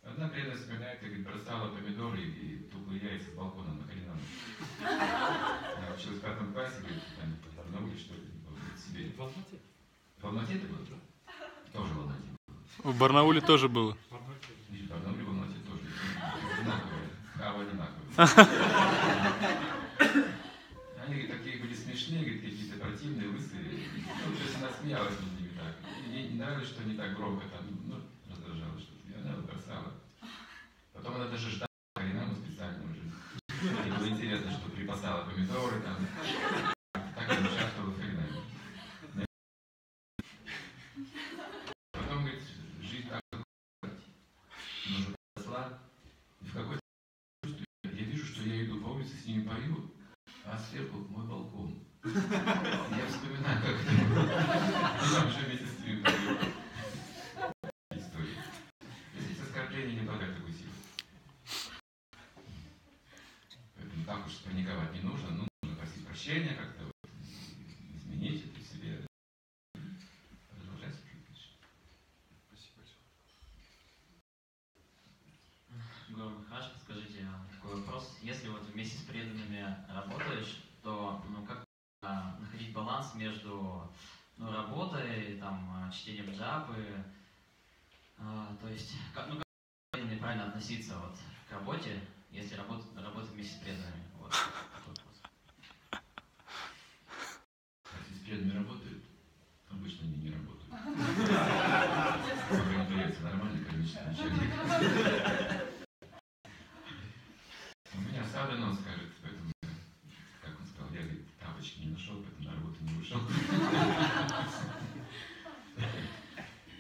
Одна преданная вспоминает, как говорит, бросала помидоры и тухлые яйца с балкона на колено. Она училась в 5 классе, говорит, там на улице, что ли, в Сибири. В Алмате? В Алмате это было? Тоже в Алмате. В Барнауле тоже было. В Барнауле, в Алмате тоже. Одинаковые. Хава одинаковые. Они такие были смешные, какие-то противные, лысые. Ну, то есть она смеялась над ними так. Ей не нравилось, что они так громко там, раздражала что-то. И она бросала. Потом она даже ждала коренам специально уже. Ей было интересно, что припасала помидоры там. Так она участвовала в коренаме. А сверху мой балкон. Я вспоминаю, как это было. Я уже вместе с ними говорил. История. Здесь оскорбление не подает такой силы. Поэтому так уж паниковать не нужно. Ну, нужно просить прощения как-то. Вот, изменить это в себе. Продолжайте. Спасибо большое. Гопал, скажите, такой вопрос. Если вот вместе с преданными работаешь, то как находить баланс между работой, там, чтением джапы, то есть, как правильно относиться вот к работе, если работать вместе с преданными. Вот. Если с преданными работают, обычно они не работают. Пока не появится нормальное количество начальников. У меня саблин, он скажет, поэтому, как он сказал, я тапочки не нашел, поэтому на работу не вышел.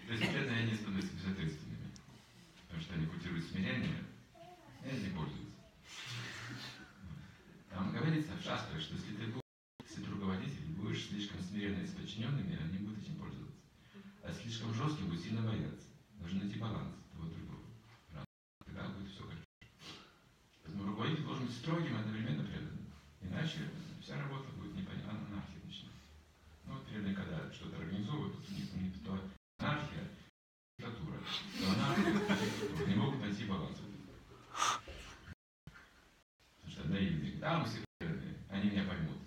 То есть преданные не становятся безответственными, потому что они культивируют смирение, и они не пользуются. Там говорится в шастрах, что если ты будешь руководитель, будешь слишком смиренный с подчиненными, они будут этим пользоваться. А слишком жестким будут сильно бояться. Нужно найти баланс того другого. Тогда будет все хорошо. Поэтому руководитель должен быть строгим и одновременно преданным. Иначе вся работа будет непонятна, анархия начинается. Ну вот преданные, когда что-то организовывают, у них то анархия, диктатура, то анархия, не могут найти баланс. Потому что наивные, да, мы все преданные, они меня поймут.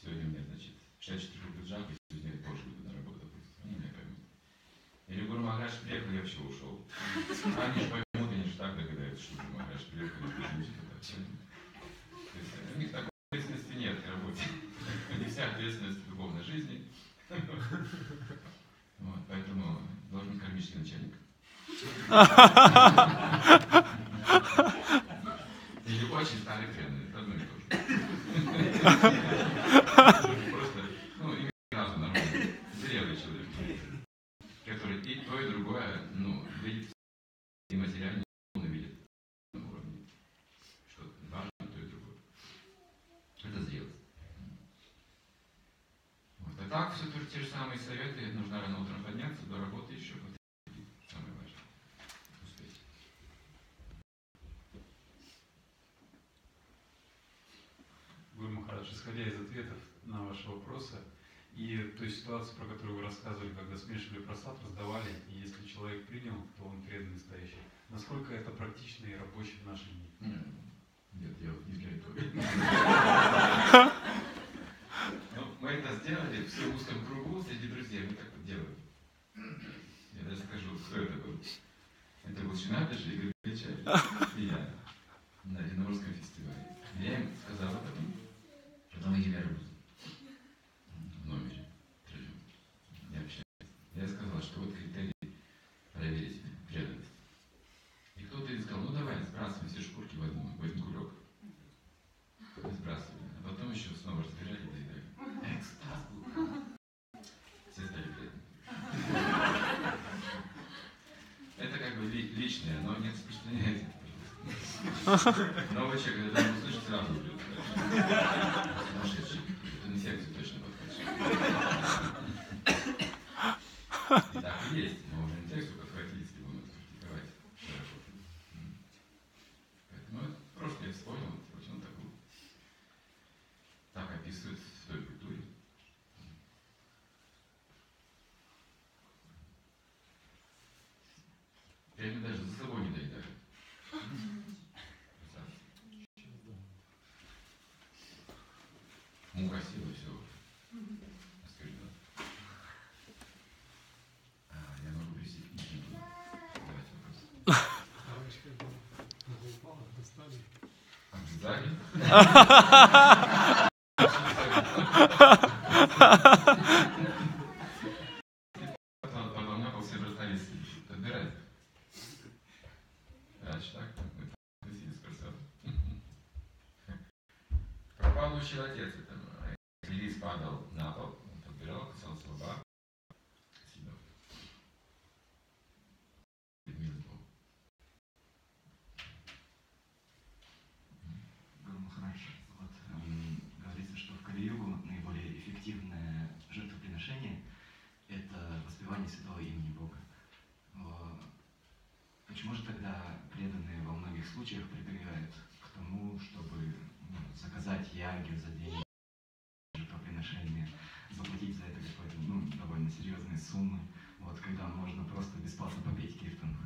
Сегодня у меня, значит, 64 рублей джапы, сегодня я позже буду на работу, допустим, они меня поймут. Или Гуру Махарадж приехал, я вообще ушел. Они же поймут, они же так догадаются, что Гуру Махарадж приехал, и пусть это все. То есть у них такой ответственности нет в работе. У них вся ответственность в духовной жизни. Вот, поэтому должен быть кармический начальник. Или очень старый преданный, это одно и то же. Просто, ну, именно сразу нормально, зрелый человек, который и то, и другое, ну, видит и материально, и видит на уровне, что важно то и другое. Это зрелость. Вот, а так, все те же самые советы, нужно рано утром подняться, до работы еще, самое важное, успеть. Гуру Махарадж, исходя из ответов на ваши вопросы и той ситуации, про которую вы рассказывали, когда смешивали просад, раздавали, и если человек принял, то он преданный стоящий. Насколько это практично и рабоче в наши дни? Нет, я вот не для этого. Мы это сделали в своем узком кругу среди друзей, мы так вот делаем. Я даже скажу, кто это был. Это был Шримад-Бхагаватам и Игорь Печаль, и я на Ленорском фестивале. Я им сказал об этом, потом ели арбуз в номере втроем. Я общаюсь. Я сказал, что вот критерий проверить преданность. И кто-то им сказал, ну давай, сбрасываем все шкурки в один кулек. Сбрасывали. А потом еще снова разбирали, доедали. Экстаз был. Все стали преданными. Это как бы личное, но не распространяется. Новый человек, когда он услышит, сразу придет. Сумасшедший. Это на секцию точно подходит. Так и есть. Мы уже на секцию подходили, если будем это практиковать. Поэтому это просто я вспомнил, почему он так описывает в той культуре. Я ему даже за собой не доедаю. Муха села, все. Скажи, да. Я могу присесть, не буду. Давайте вопрос. Она упала, достали. Потом на пол все расстались отбирать. Значит, так, это сильно спасал. Пропал лучший отец. Лилис падал на пол, он подбирал, касался лба. Спасибо. Хорошо. Вот, говорится, что в Кали-югу наиболее эффективное жертвоприношение – это воспевание Святого Имени Бога. Почему же тогда преданные во многих случаях прибегают к тому, чтобы заказать яги за деньги? Заплатить за это какой-то, довольно серьезные суммы, вот, когда можно просто бесплатно попеть киртан.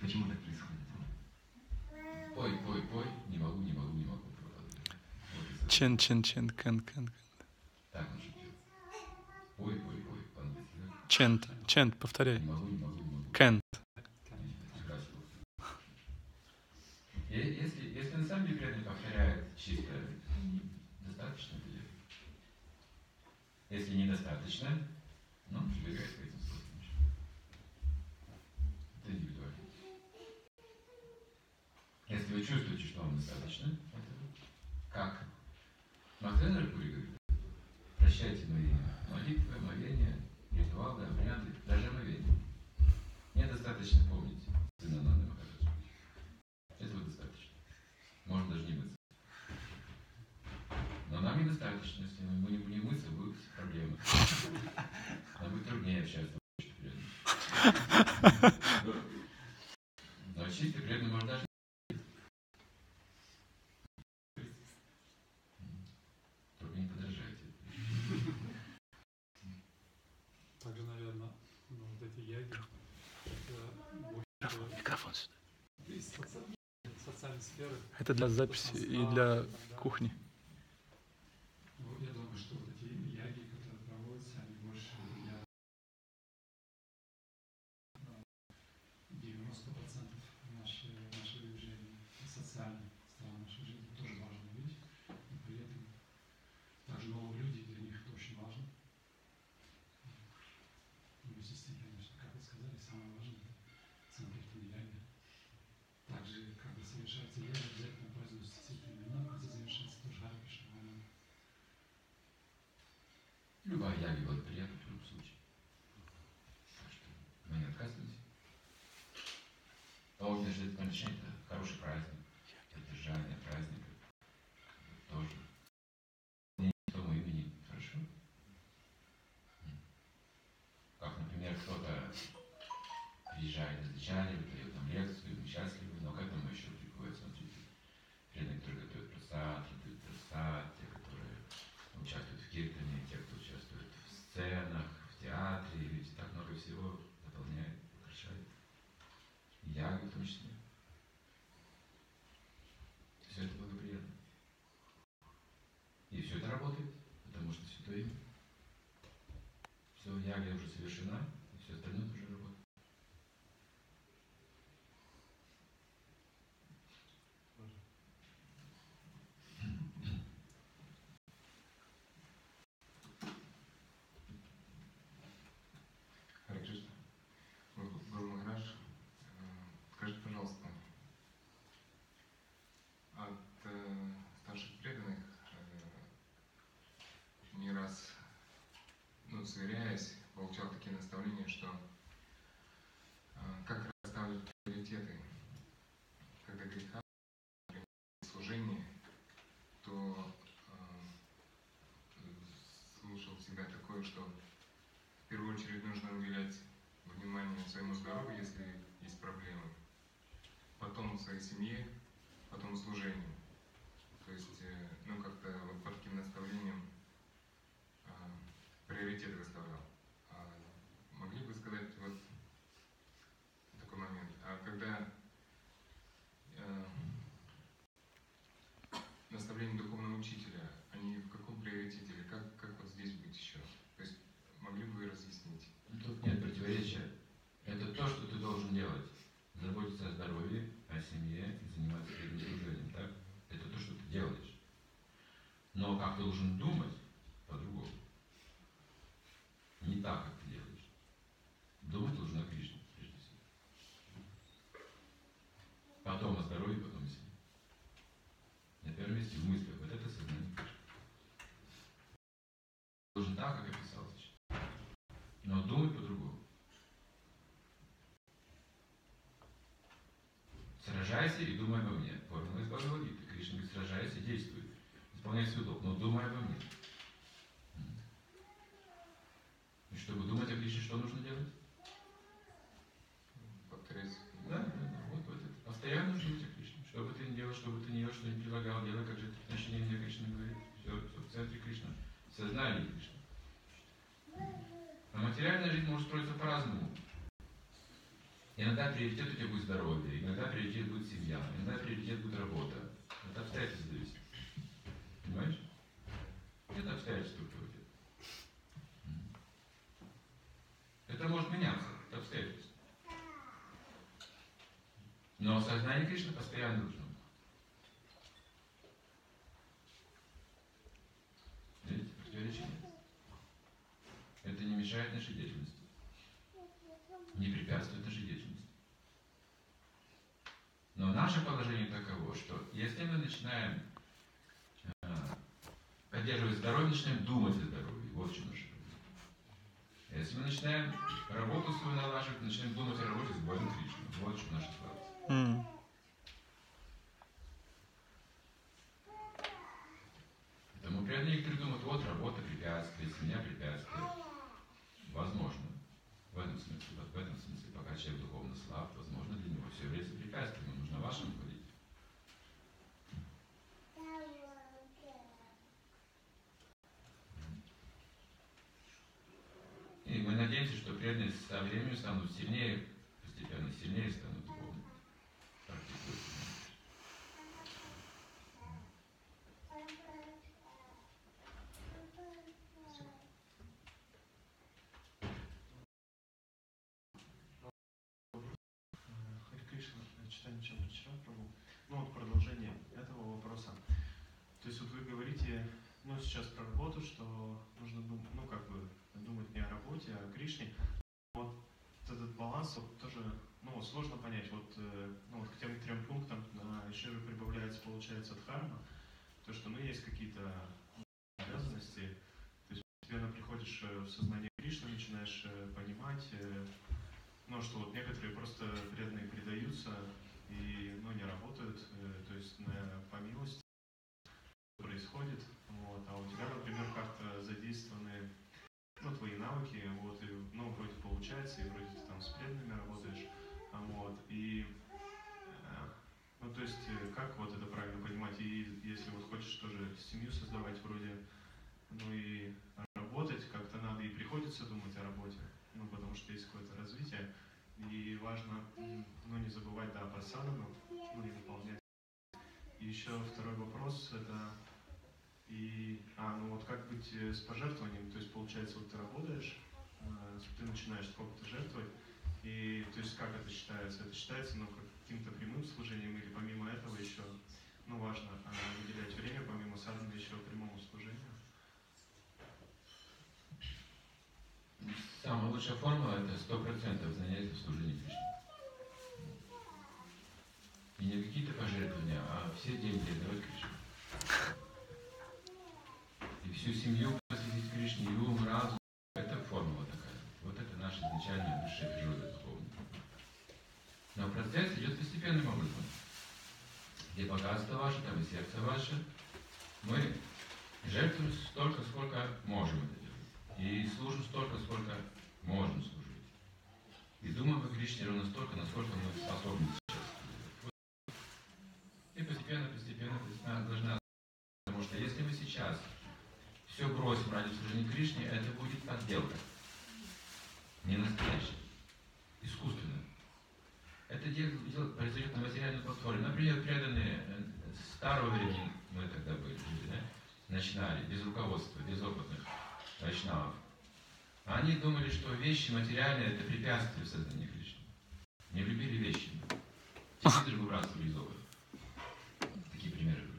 Почему так происходит? Пой, не могу. Чен-чен-чен, кан-кан. Так он шутил. Чент, повторяй. Кент. Если он сам непрерывно повторяет чисто, достаточно ли? Если недостаточно, ну, прибегает к этим способам. Это индивидуально. Если вы чувствуете, что вам достаточно, это как? Махтенер Пури говорит, прощайте мовение. Молитва, мовение, ритуалы, обряды, даже мовение. Недостаточно помнить. Этого достаточно. Можно даже не мыться. Но нам недостаточно. Если мы не мыться, будут проблемы. Нам будет труднее общаться. Но чистый преданный можно даже не мыться. Только не подражайте. Также, наверное, вот эти яги. Микрофон сюда. Это для записи и для кухни. Я думаю, что вот эти яги, которые проводятся, они больше для 90% нашего движения, социальной стороны нашей жизни тоже важно видеть. И при этом также новые люди, для них это очень важно. Ну, естественно, конечно, как вы сказали, самое важное — смотреть на яги. Также, когда совершается яга, обязательно пользуются цветами. Но это завершается тоже Кришна Махарадж. Любая яга будет приятна в любом случае. Так что мы не отказываемся. Должное же это начинать, это хороший праздник. Поддержание праздника. Тоже. Не тому имени. Хорошо? Как, например, кто-то приезжает из Дачани, дает нам лекцию, мы счастливы, но к этому еще приходят, смотрите, преданные, которые готовят прасад, готовят прасад, те, которые участвуют в киртане, те, кто участвует в сценах, в театре, ведь так много всего дополняет, украшает. Яга в том числе. Все это благоприятно. И все это работает, потому что Святое Имя. Все, яга уже совершена, и все остальное уже работает. Сверяясь, получал такие наставления, что как расставлять приоритеты, когда греха служение, то слышал всегда такое, что в первую очередь нужно уделять внимание своему здоровью, если есть проблемы, потом своей семье, потом служению. То есть, ну как-то вот по таким наставлениям приоритет выставлял. А могли бы сказать вот такой момент. А когда наставления духовного учителя, они в каком приоритете или как вот здесь быть еще? То есть могли бы вы разъяснить? Тут нет противоречия. Это то, что ты должен делать. Заботиться о здоровье, о семье, заниматься служением, так? Это то, что ты делаешь. Но как ты должен думать по-другому? Не так, как ты делаешь. Думать должна Кришна, прежде всего. Потом о здоровье, потом о себе. На первом месте в мыслях. Вот это сознание Кришны. Должен так, как описал сейчас. Но думать по-другому. Сражайся и думай обо мне. Формула из Бхагавад-гиты. Кришна говорит, сражайся, действуй. Исполняй свой долг, но думай обо мне. И чтобы думать о Кришне, что нужно делать? Повторять. Да. Вот. Постоянно нужно думать о Кришне. Что бы ты ни делал, что бы ты ни ел, что ни предлагал, делай, как же ты начни мне Кришна говорит. Все в центре Кришна. В сознании Кришна. А материальная жизнь может строиться по-разному. Иногда приоритет у тебя будет здоровье, иногда приоритет будет семья, иногда приоритет будет работа. Это обстоятельства зависит. Понимаешь? Это обстоятельства. сознание Кришны постоянно нужно. Видите, противоречие нет. Это не мешает нашей деятельности. Не препятствует нашей деятельности. Но наше положение таково, что если мы начинаем поддерживать здоровье, начинаем думать о здоровье. Вот в чем наше проблема. Если мы начинаем работу свою налаживать, начинаем думать о работе с Богом Кришной. Вот в чем наша ситуация. Поэтому при этом некоторые думают, вот работа препятствует, семья препятствует. Возможно. В этом смысле, пока человек духовно слаб, возможно, для него все является препятствием, ему нужно вашим ходить. И мы надеемся, что преданные со временем станут сильнее, постепенно сильнее станут духовно практикуют. Чайтанья Чандра Чаран Прабху. Ну вот продолжение этого вопроса. То есть вот вы говорите, ну сейчас про работу, что нужно думать, ну как бы думать не о работе, а о Кришне. Вот этот баланс вот, тоже, ну вот сложно понять. Вот, ну, вот к тем трем пунктам еще прибавляется, получается, дхарма, то что, ну, есть какие-то обязанности. То есть постепенно приходишь в сознание Кришны, начинаешь понимать. Ну, что вот некоторые просто преданные предаются и, ну, не работают, то есть по милости происходит, вот, а у тебя, например, как-то задействованы, ну, твои навыки, вот, и, ну, вроде получается, и вроде ты там с преданными работаешь, вот, и, ну, то есть, как вот это правильно понимать, и если вот хочешь тоже семью создавать, вроде, ну, и работать как-то надо, и приходится думать о работе. Ну, потому что есть какое-то развитие, и важно, ну, не забывать, да, про садану, ну, и выполнять. И еще второй вопрос, это, и, ну, вот как быть с пожертвованием, то есть, получается, вот ты работаешь, ты начинаешь сколько-то жертвовать, и, то есть, как это считается? Это считается, ну, как каким-то прямым служением, или помимо этого еще, ну, важно выделять время, помимо саданы, еще прямому служению? Самая лучшая формула — это 100% занятия в служении Кришне. И не какие-то пожертвования, а все деньги отдавать Кришне. И всю семью посвятить Кришне, и ум, разум. Это формула такая. Вот это наша изначальная высшая природа духовная. Но процесс идет постепенным образом. Где богатство ваше, там и сердце ваше. Мы жертвуем столько, сколько можем это делать. И служим столько, сколько можем служить. И думаем о Кришне ровно столько, насколько мы способны сейчас. И постепенно должна. Потому что если мы сейчас все бросим ради служения Кришне, это будет подделка. Не настоящая. Искусственная. Это дело произойдет на материальном платформе. Например, преданные старого времени, мы тогда были, да? Начинали, без руководства, без опытных. Вайшнавов. Они думали, что вещи материальные — это препятствие в сознании Кришны. Не любили вещи. Телевизоры выбрасывали из обуви. Такие примеры были.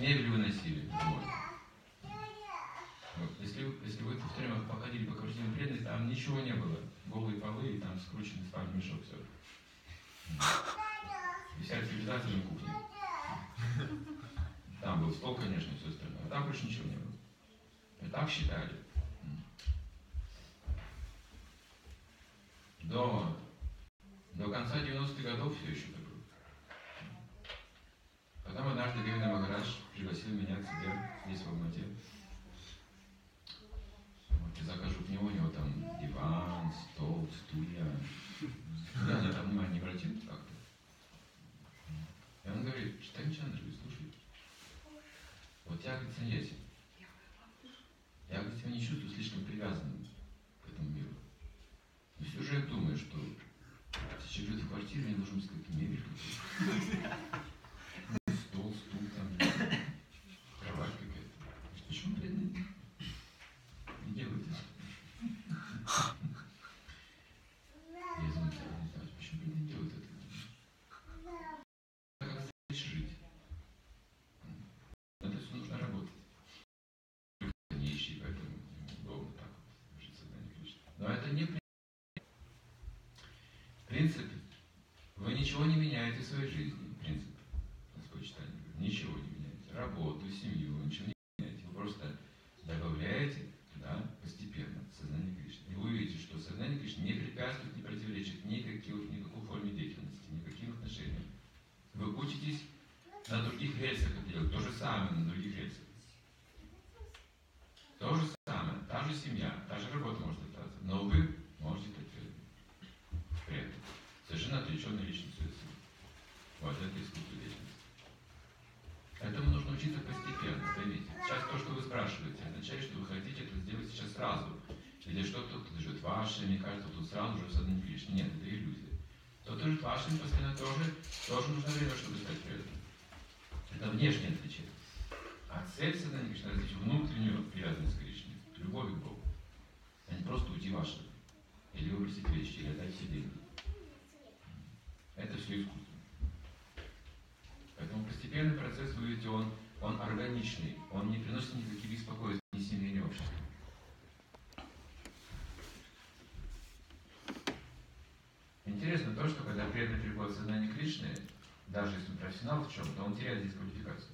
Мебель выносили. Вот. Если вы повторяем, походили по квартире преданных, там ничего не было. Голые полы и там скрученный спальный мешок, все. Висят цивилизации на кухне. Там был стол, конечно, и все остальное. А там больше ничего не было. И так считали. До конца 90-х годов все еще так было. Потом однажды Кришна Махарадж пригласил меня к себе здесь, в Алмате. Вот, и захожу к нему, у него там диван, стол, стулья. Я на это внимание не обратил как-то. И он говорит, Чайтанья Чандра, слушай. Вот я, говорит, саньяси. Я, говорит, себя не чувствую слишком привязанным к этому миру. Но все же я думаю, что если живет в квартире, мне нужен какой-то мебель. Стол, стул, там, кровать какая-то. Почему преданные? Не делайте. Я думаю, почему преданные делают это? это не принято. В принципе, вы ничего не меняете в своей жизни. В принципе, наскочитание. Ничего не меняете. Работу, семью, ничего не меняете. Вы просто добавляете туда постепенно сознание Кришны. И вы увидите, что сознание Кришны не препятствует, не противоречит никакой форме деятельности, никаким отношениям. Вы учитесь на других рельсах это делать. То же самое на других рельсах. То же самое, та же семья, та же работа может остаться, но вы можете так делать. При этом совершенно отличенная личность. Вот это искусство личности. Этому нужно учиться постепенно, поймите. Сейчас то, что вы спрашиваете, означает, что вы хотите это сделать сейчас сразу. Или что-то лежит вашими, кажется, тут сразу же сознанием Кришны. Нет, это иллюзия. Что-то лежит вашими, постоянно тоже нужно время, чтобы стать преданным. Это внешне отличие. А цель создания Кришны различия внутреннюю привязанность к Кришне, любовь к Богу, а не просто уйти вашего, или выбросить вещи, или отдать все деньги. Это все искусство. Поэтому постепенный процесс, вы видите, он органичный, он не приносит никаких беспокойств ни семье, ни обществу. Интересно то, что когда преданный приходит в сознание Кришны, даже если он профессионал в чем-то, он теряет здесь квалификацию.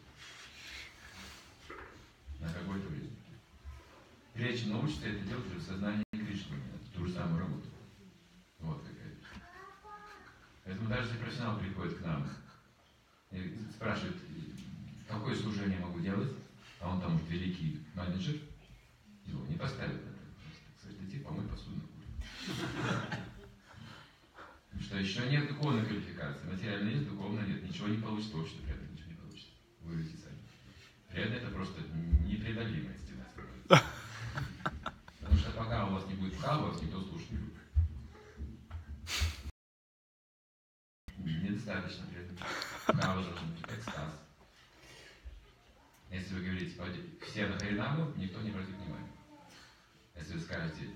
На какое-то время. Речь научится это делать уже в сознании Кришны. Это ту же самую работу. Вот какая-то. Поэтому даже если профессионал приходит к нам и спрашивает, какое служение могу делать, а он там уже великий менеджер, его не поставит на это. Кстати, иди помой посуду на кухне. Что еще нет духовной квалификации. Материально есть, духовно нет. Ничего не получится, вообще при этом ничего не получится. Вы видите сами. Реально это просто непреодолимая стена. Потому что пока у вас не будет вкала, вас никто слушать не будет. Недостаточно при этом. Вкала должен быть экстаз. Если вы говорите, все на Харинаму, никто не обратит внимания. Если вы скажете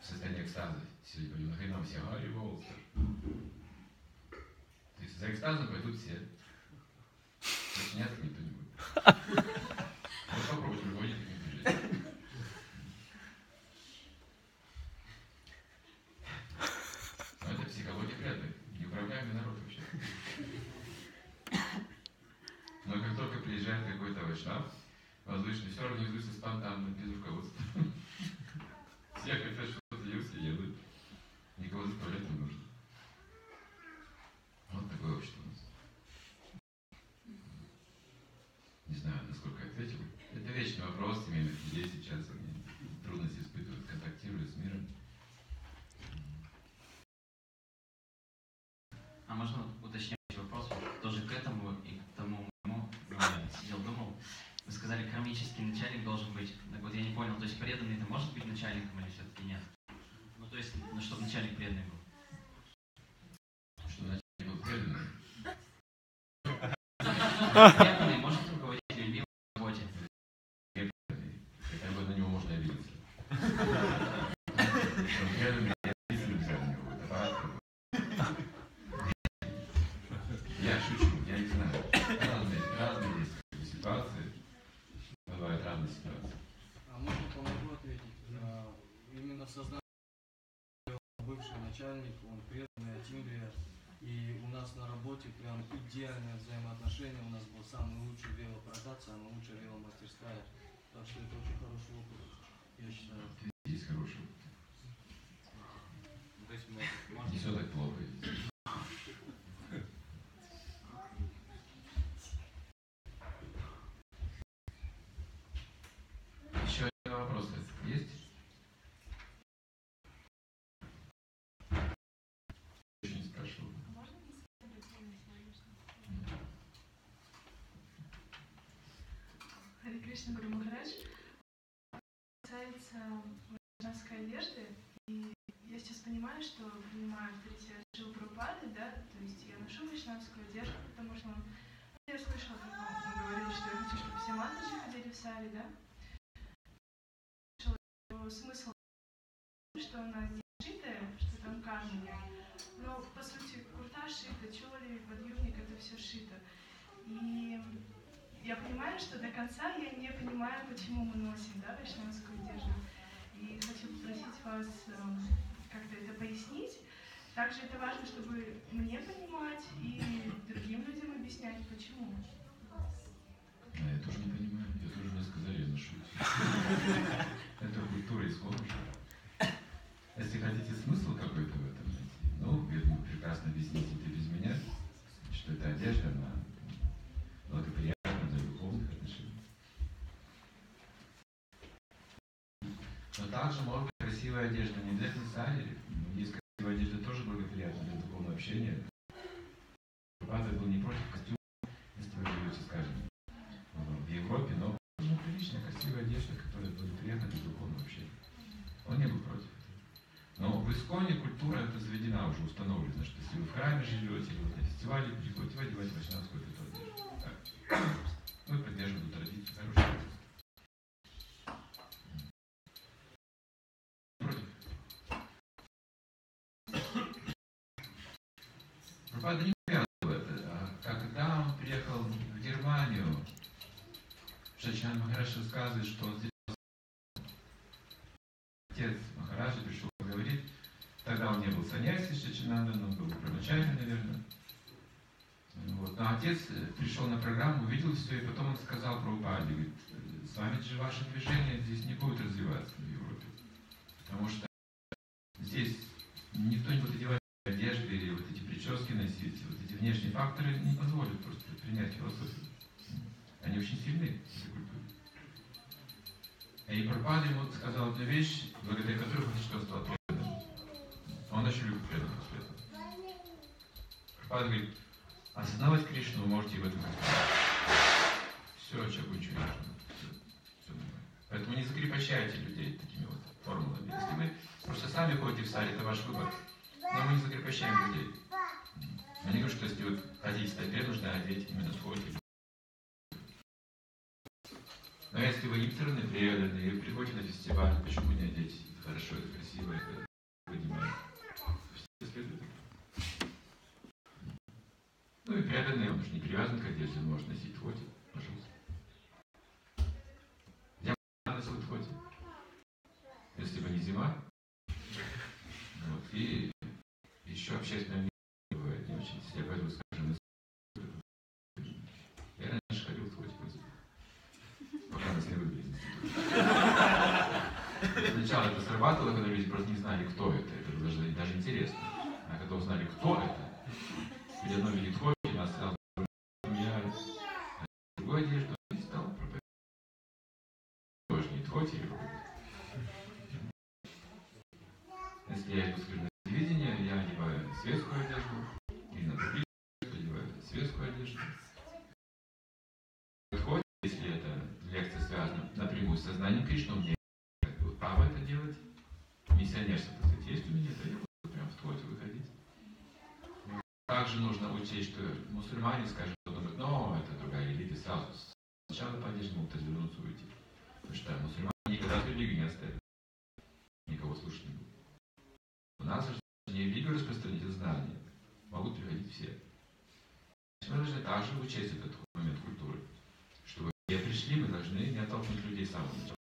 в состоянии экстаза, сегодня пойду на Харинаму, все говорят, то есть за экстазом пойдут все. Сочиняться никто не будет. Вот попробуйте выходить и не пережить. Но это психология преданных, неуправляемый народ вообще. Но как только приезжает какой-то вайшнав, воздушный все организуется спонтанно, без руководства. Все хотят что-то делать, все делают. Никого заставлять не нужно. Вот такое общество. Не знаю, насколько я ответил. Это вечный вопрос, именно здесь сейчас они трудности испытывают, контактируют с миром. А можно уточняющий вопрос? Тоже к этому и к тому моему сидел, думал. Вы сказали, кармический начальник должен быть. Так вот я не понял, то есть преданный это может быть начальником или все-таки нет? Ну то есть, чтобы начальник преданный был. Чтобы начальник был преданный. Он преданный, тимбрия, и у нас на работе прям идеальное взаимоотношение, у нас был самый лучший велопродат, самая лучшая веломастерская, так что это очень хороший опыт, я считаю. Здесь хороший опыт. Не все так плохо. Еще один вопрос есть? Кришна Гуру Махарадж, касается вайшнавской одежды, и я сейчас понимаю, что принимаю авторитет Шрилы Прабхупады, да, то есть я ношу вайшнавскую одежду, потому что я слышала, как он говорил, что я хочу, чтобы все матрицы ходили в сари, да, смысл, что она не шитая, что там камни, но по сути курта шита, чоли, подъемник, это все шито, и я понимаю, что до конца я не понимаю, почему мы носим, да, вайшнавскую одежду. И хочу попросить вас как-то это пояснить. Также это важно, чтобы мне понимать и другим людям объяснять, почему. Да, я тоже не понимаю, я тоже не сказали, я нашел. Это культура и слово. Если хотите смысл какой-то в этом найти, ну, вы прекрасно объясните это без меня, что эта одежда, она благоприятна для духовных отношений. Но также может быть красивая одежда, не обязательно сари. Есть красивая одежда, тоже благоприятна для духовного общения. Прабхупада был не против костюма, если вы живете, скажем, в Европе, но нужна приличная красивая одежда, которая благоприятна для духовного общения. Он не был против. Но в ИСККОНе культура это заведена, уже установлена, что если вы в храме живете, или вы на фестивале приходите, вы одеваете вайшнавскую одежду. Мы поддерживаем традицию, хорошую одежду. Прабхупада не показывает это, а когда он приехал в Германию, Чайтанья Махарадж рассказывает, что он здесь отец Махараджа пришел поговорить. Тогда он не был саньяси, Шачинандан, он был первоначальным, наверное. Вот. Но отец пришел на программу, увидел все, и потом он сказал Прабхупаде, говорит, с вами же ваше движение здесь не будет развиваться в Европе. Потому что здесь никто не будет одевать одежды или вот эти прически носить, вот эти внешние факторы не позволят просто принять философию. Они очень сильны, эти культуры. И Прабхупада ему сказал одну вещь, благодаря которой он еще стал преданным. Он очень любит преданных преданных. Прабхупада говорит, осознавать Кришну вы можете и в этом рассказать. Все, человеку ничего не нужно. Все нормально. Поэтому не закрепощайте людей такими вот формулами. Если вы просто сами ходите в сари, это ваш выбор. Но мы не закрепощаем людей. Они говорят, что если вы хотите стать преданным, нужно одеть именно сходки. Но если вы имитированные преданные, или приходите на фестиваль, почему не одеть? Это хорошо, это красиво, это понимаю. Ну и преданные, он же не привязан к одежде, он может носить хватит, пожалуйста. Я носил хватит, если бы не зима. Вот. И еще общественное мнение бывает не очень. Если я возьму, скажем, я раньше ходил в хватит. Сначала это срабатывало, когда люди просто не знали, кто это было даже интересно. А когда узнали, кто это, ведь одно видит хобби, нас сразу меняют, а другое одежду не стал проповедовать. Тоже не тхоти или хобби. Если я иду, скажем, на телевидение, я одеваю светскую одежду, или на публичную одеваю светскую одежду. Если эта лекция связана напрямую с сознанием Кришны, мне как бы право это делать. Миссионерство, так сказать, есть у меня, то я буду прям в твойте выходить. Также нужно учесть, что мусульмане скажут, что думают, но это другая религия, сразу сначала поддержку могут развернуться и уйти. Потому что мусульмане никогда эту религию не оставят. Никого слушать не будут. У нас же не религию распространить, а знания. Могут приходить все. Мы должны также учесть этот момент культуры. Когда пришли, мы должны не оттолкнуть людей с самого начала.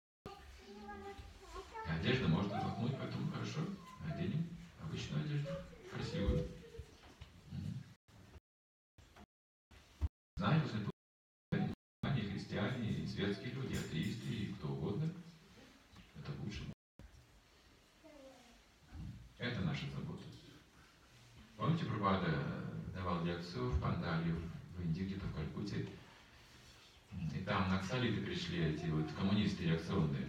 Одежда может оттолкнуть, поэтому хорошо, оденем обычную одежду, красивую. Знаю, что это христиане, и светские люди, атеисты, и кто угодно. Это лучше. Это наша забота. Помните, Прабхупада давал лекцию в Пандале, в Индии, где-то в Калькутте. И там наксалиты пришли, эти вот коммунисты реакционные,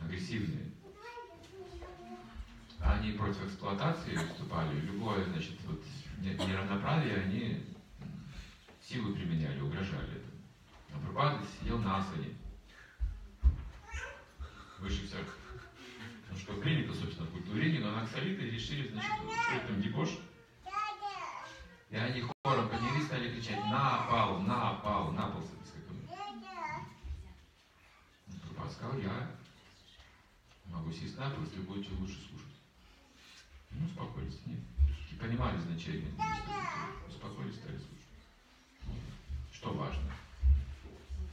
агрессивные. Они против эксплуатации выступали, любое, значит, вот неравноправие они силу применяли, угрожали этому. А Прабхупада сидел на асане, выше всех. Ну что, принято, собственно, в культуре, но наксалиты решили, значит, что это там дебош. И они хором поднялись, стали кричать «Напал! Напал! Напал!» Прабхупада сказал, я могу сесть на пол, если будете лучше слушать. Ну, успокоились, нет. И понимали значение. Успокоились, стали слушать. Что важно?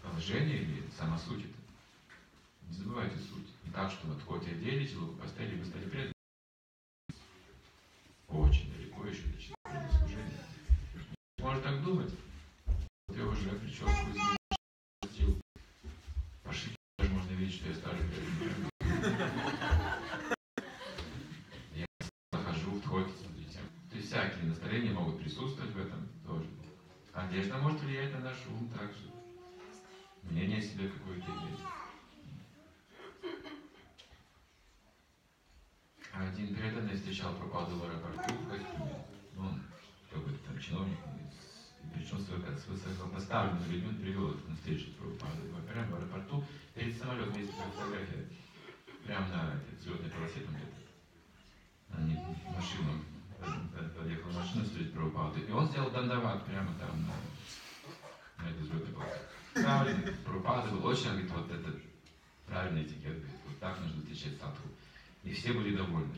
Положение или сама суть это? Не забывайте суть. Не так, что вот коте оделись, луку поставили, вы стали преданными. Одежда может влиять на наш ум также. Мнение о себе какое-то есть. Один преданный встречал Прабхупаду в аэропорту в костюме. Он какой-то там чиновник, причем с высокопоставленными людьми привел на встречу Прабхупаду. Прямо в аэропорту перед самолетом есть фотография. Прямо на взлетной полосе там где-то. Машину. Подъехала машина, встретил Прабхупаду. И он сделал дандават прямо там на этой взлетной полосе. Правильно, Прабхупада был очень, говорит, вот это правильный этикет, говорит, вот так нужно встречать садху. И все были довольны.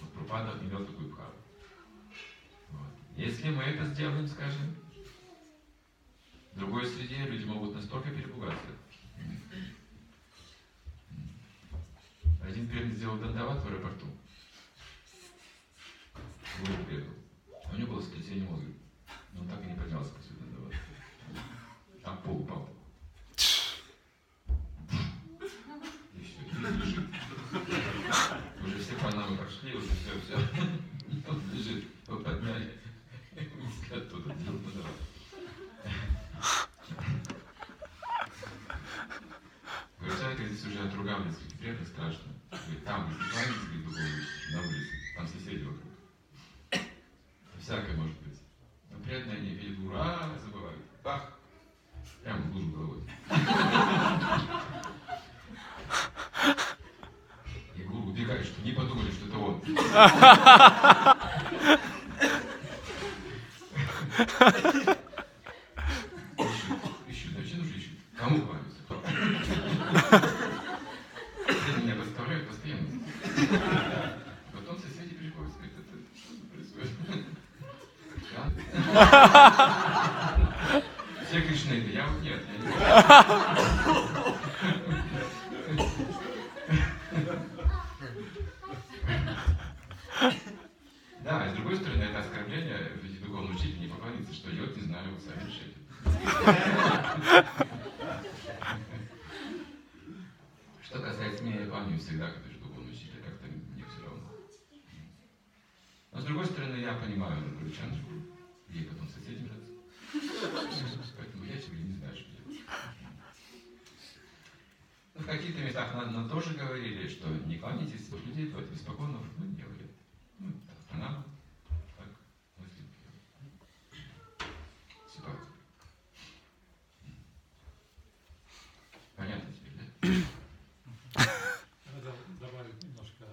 Вот Прабхупада имел такую бхаву. Вот. Если мы это сделаем, скажем, в другой среде люди могут настолько перепугаться. Один преданный сделал дандават в аэропорту. Лужу приехал. У него было сотрясение мозга. Но он так и не поднялся после дандавата. Там пол упал. И все, и лежит. Уже все панамы пошли, уже все. Он лежит, его подняли. Мозга оттуда делал дандават. Говорит, здесь уже отругал несколько лет, это страшно. Говорит, там, говорит, на улице, там соседи вокруг. Всякое может быть. Но приятно они видят, ура, забывают. Бах! Прямо в лужу головой. И гуру убегает, что не подумали, что это он. Ищут, вообще нужно ищут. Кому хвалится? Все меня подставляют постоянно. Потом соседи приходят и говорят, это что происходит? Все Кришны, я вот нет. Да, и с другой стороны, это оскорбление в духовном учителе не поклониться, что йод не знаю, вот сами решили. Что касается меня, я помню всегда, когда же духовный учитель, как-то мне все равно. Но с другой стороны, я понимаю Чандру. Ей потом соседи жаться. Поэтому я тебе не знаю, что делать. Ну, в каких-то местах нам тоже говорили, что не кланяйтесь, вот людей, давайте беспокойно, мы делали. Ну, так, по нам, так, мысли. Все так. Понятно теперь, да? Надо добавить немножко,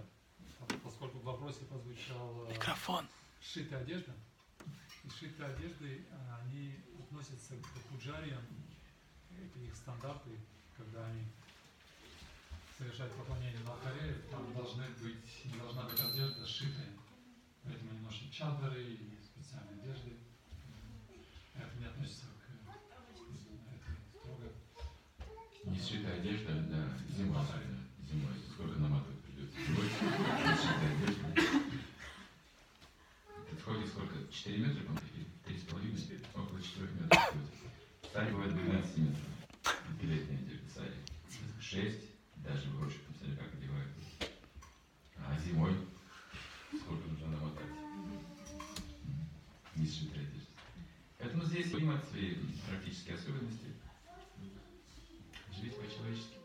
поскольку в вопросе прозвучал... Микрофон. Сшитая одежда. И сшитые одежды, они относятся к пуджариям, это их стандарты, когда они совершают поклонение на алтаре, там должна быть одежда сшитая. Поэтому они носят чадры и специальные одежды. Это не относится к строго. Не сшитая одежда, да, зимой. Зимой, сколько наматывать придется. Зимой, не сшитая одежда. Входит сколько? 4 метра, по-моему, 3,5, около 4 метров входит. Сари бывает 12 метров. Летняя одежда сари. 6, даже в ручках, смотри, как одевают. А зимой сколько нужно намотать? Не сшитая одежда. Поэтому здесь понимать свои практические особенности. Жить по-человечески.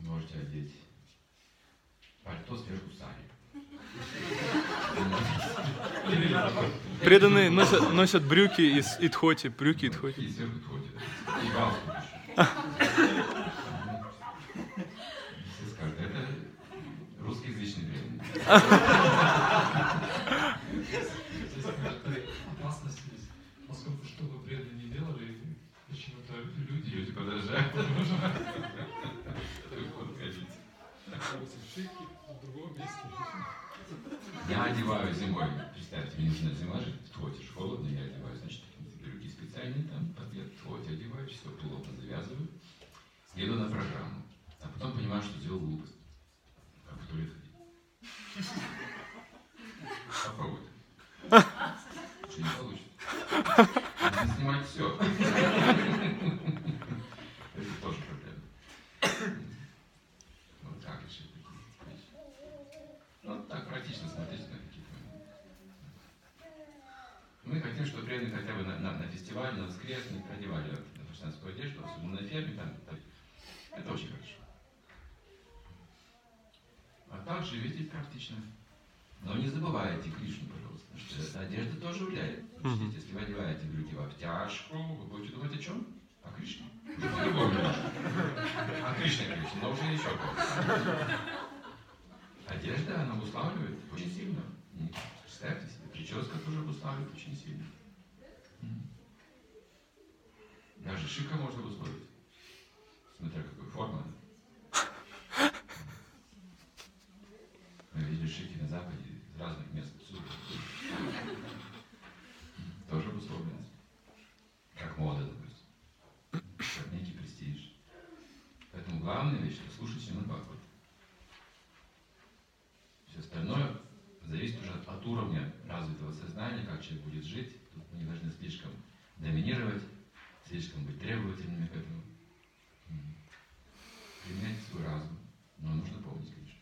Можете одеть пальто сверху сари. Преданные носят брюки из идхоти, брюки идхоти. И сверху идхоти. И галстук еще. Все скажут, это русскоязычный преданный. Все скажут, опасность есть. Поскольку что бы преданные не делали, почему-то люди подражают. Я одеваю зимой, представьте, мне нужна зима жить, в твоте же холодно, я одеваю, значит, брюки специальные, там, подвет, в твоте одеваю, все плотно завязываю, еду на программу, а потом понимаю, что сделал глупость, как в туалет ходить. Попробуй. Что не получится. Надо снимать все. Это тоже проблема. Вот так решить. Ну, так практично смотреть на какие-то моменты. Мы хотим, чтобы ходили хотя бы на фестиваль, на воскресный, продевали на христианскую одежду, особенно на ферме, там. Это очень хорошо. А также видите практично. Но не забывайте Кришну, пожалуйста, потому что одежда тоже влияет. Значит, если вы одеваете брюки в обтяжку, вы будете думать о чем? О Кришне. Уже по-любому. О Кришне, но уже еще кого-то. Одежда, она обуславливает очень сильно. Представьте себе, прическа тоже обуславливает очень сильно. Даже шика можно обусловить. Смотря какую форму. Мы видели шики на Западе из разных мест. Тоже обусловлено. Как мода, допустим. Как некий престиж. Поэтому главная вещь — это слушать Шримад-Бхагаватам. Все остальное зависит уже от уровня развитого сознания, как человек будет жить. Тут мы не должны слишком доминировать, слишком быть требовательными к этому. Применять свой разум. Но нужно помнить, конечно.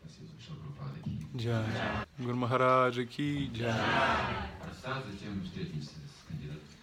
Спасибо, Шрила Прабхупада ки джай. Гуру Махараджа ки джай. Прасад, затем мы встретимся с кандидатом.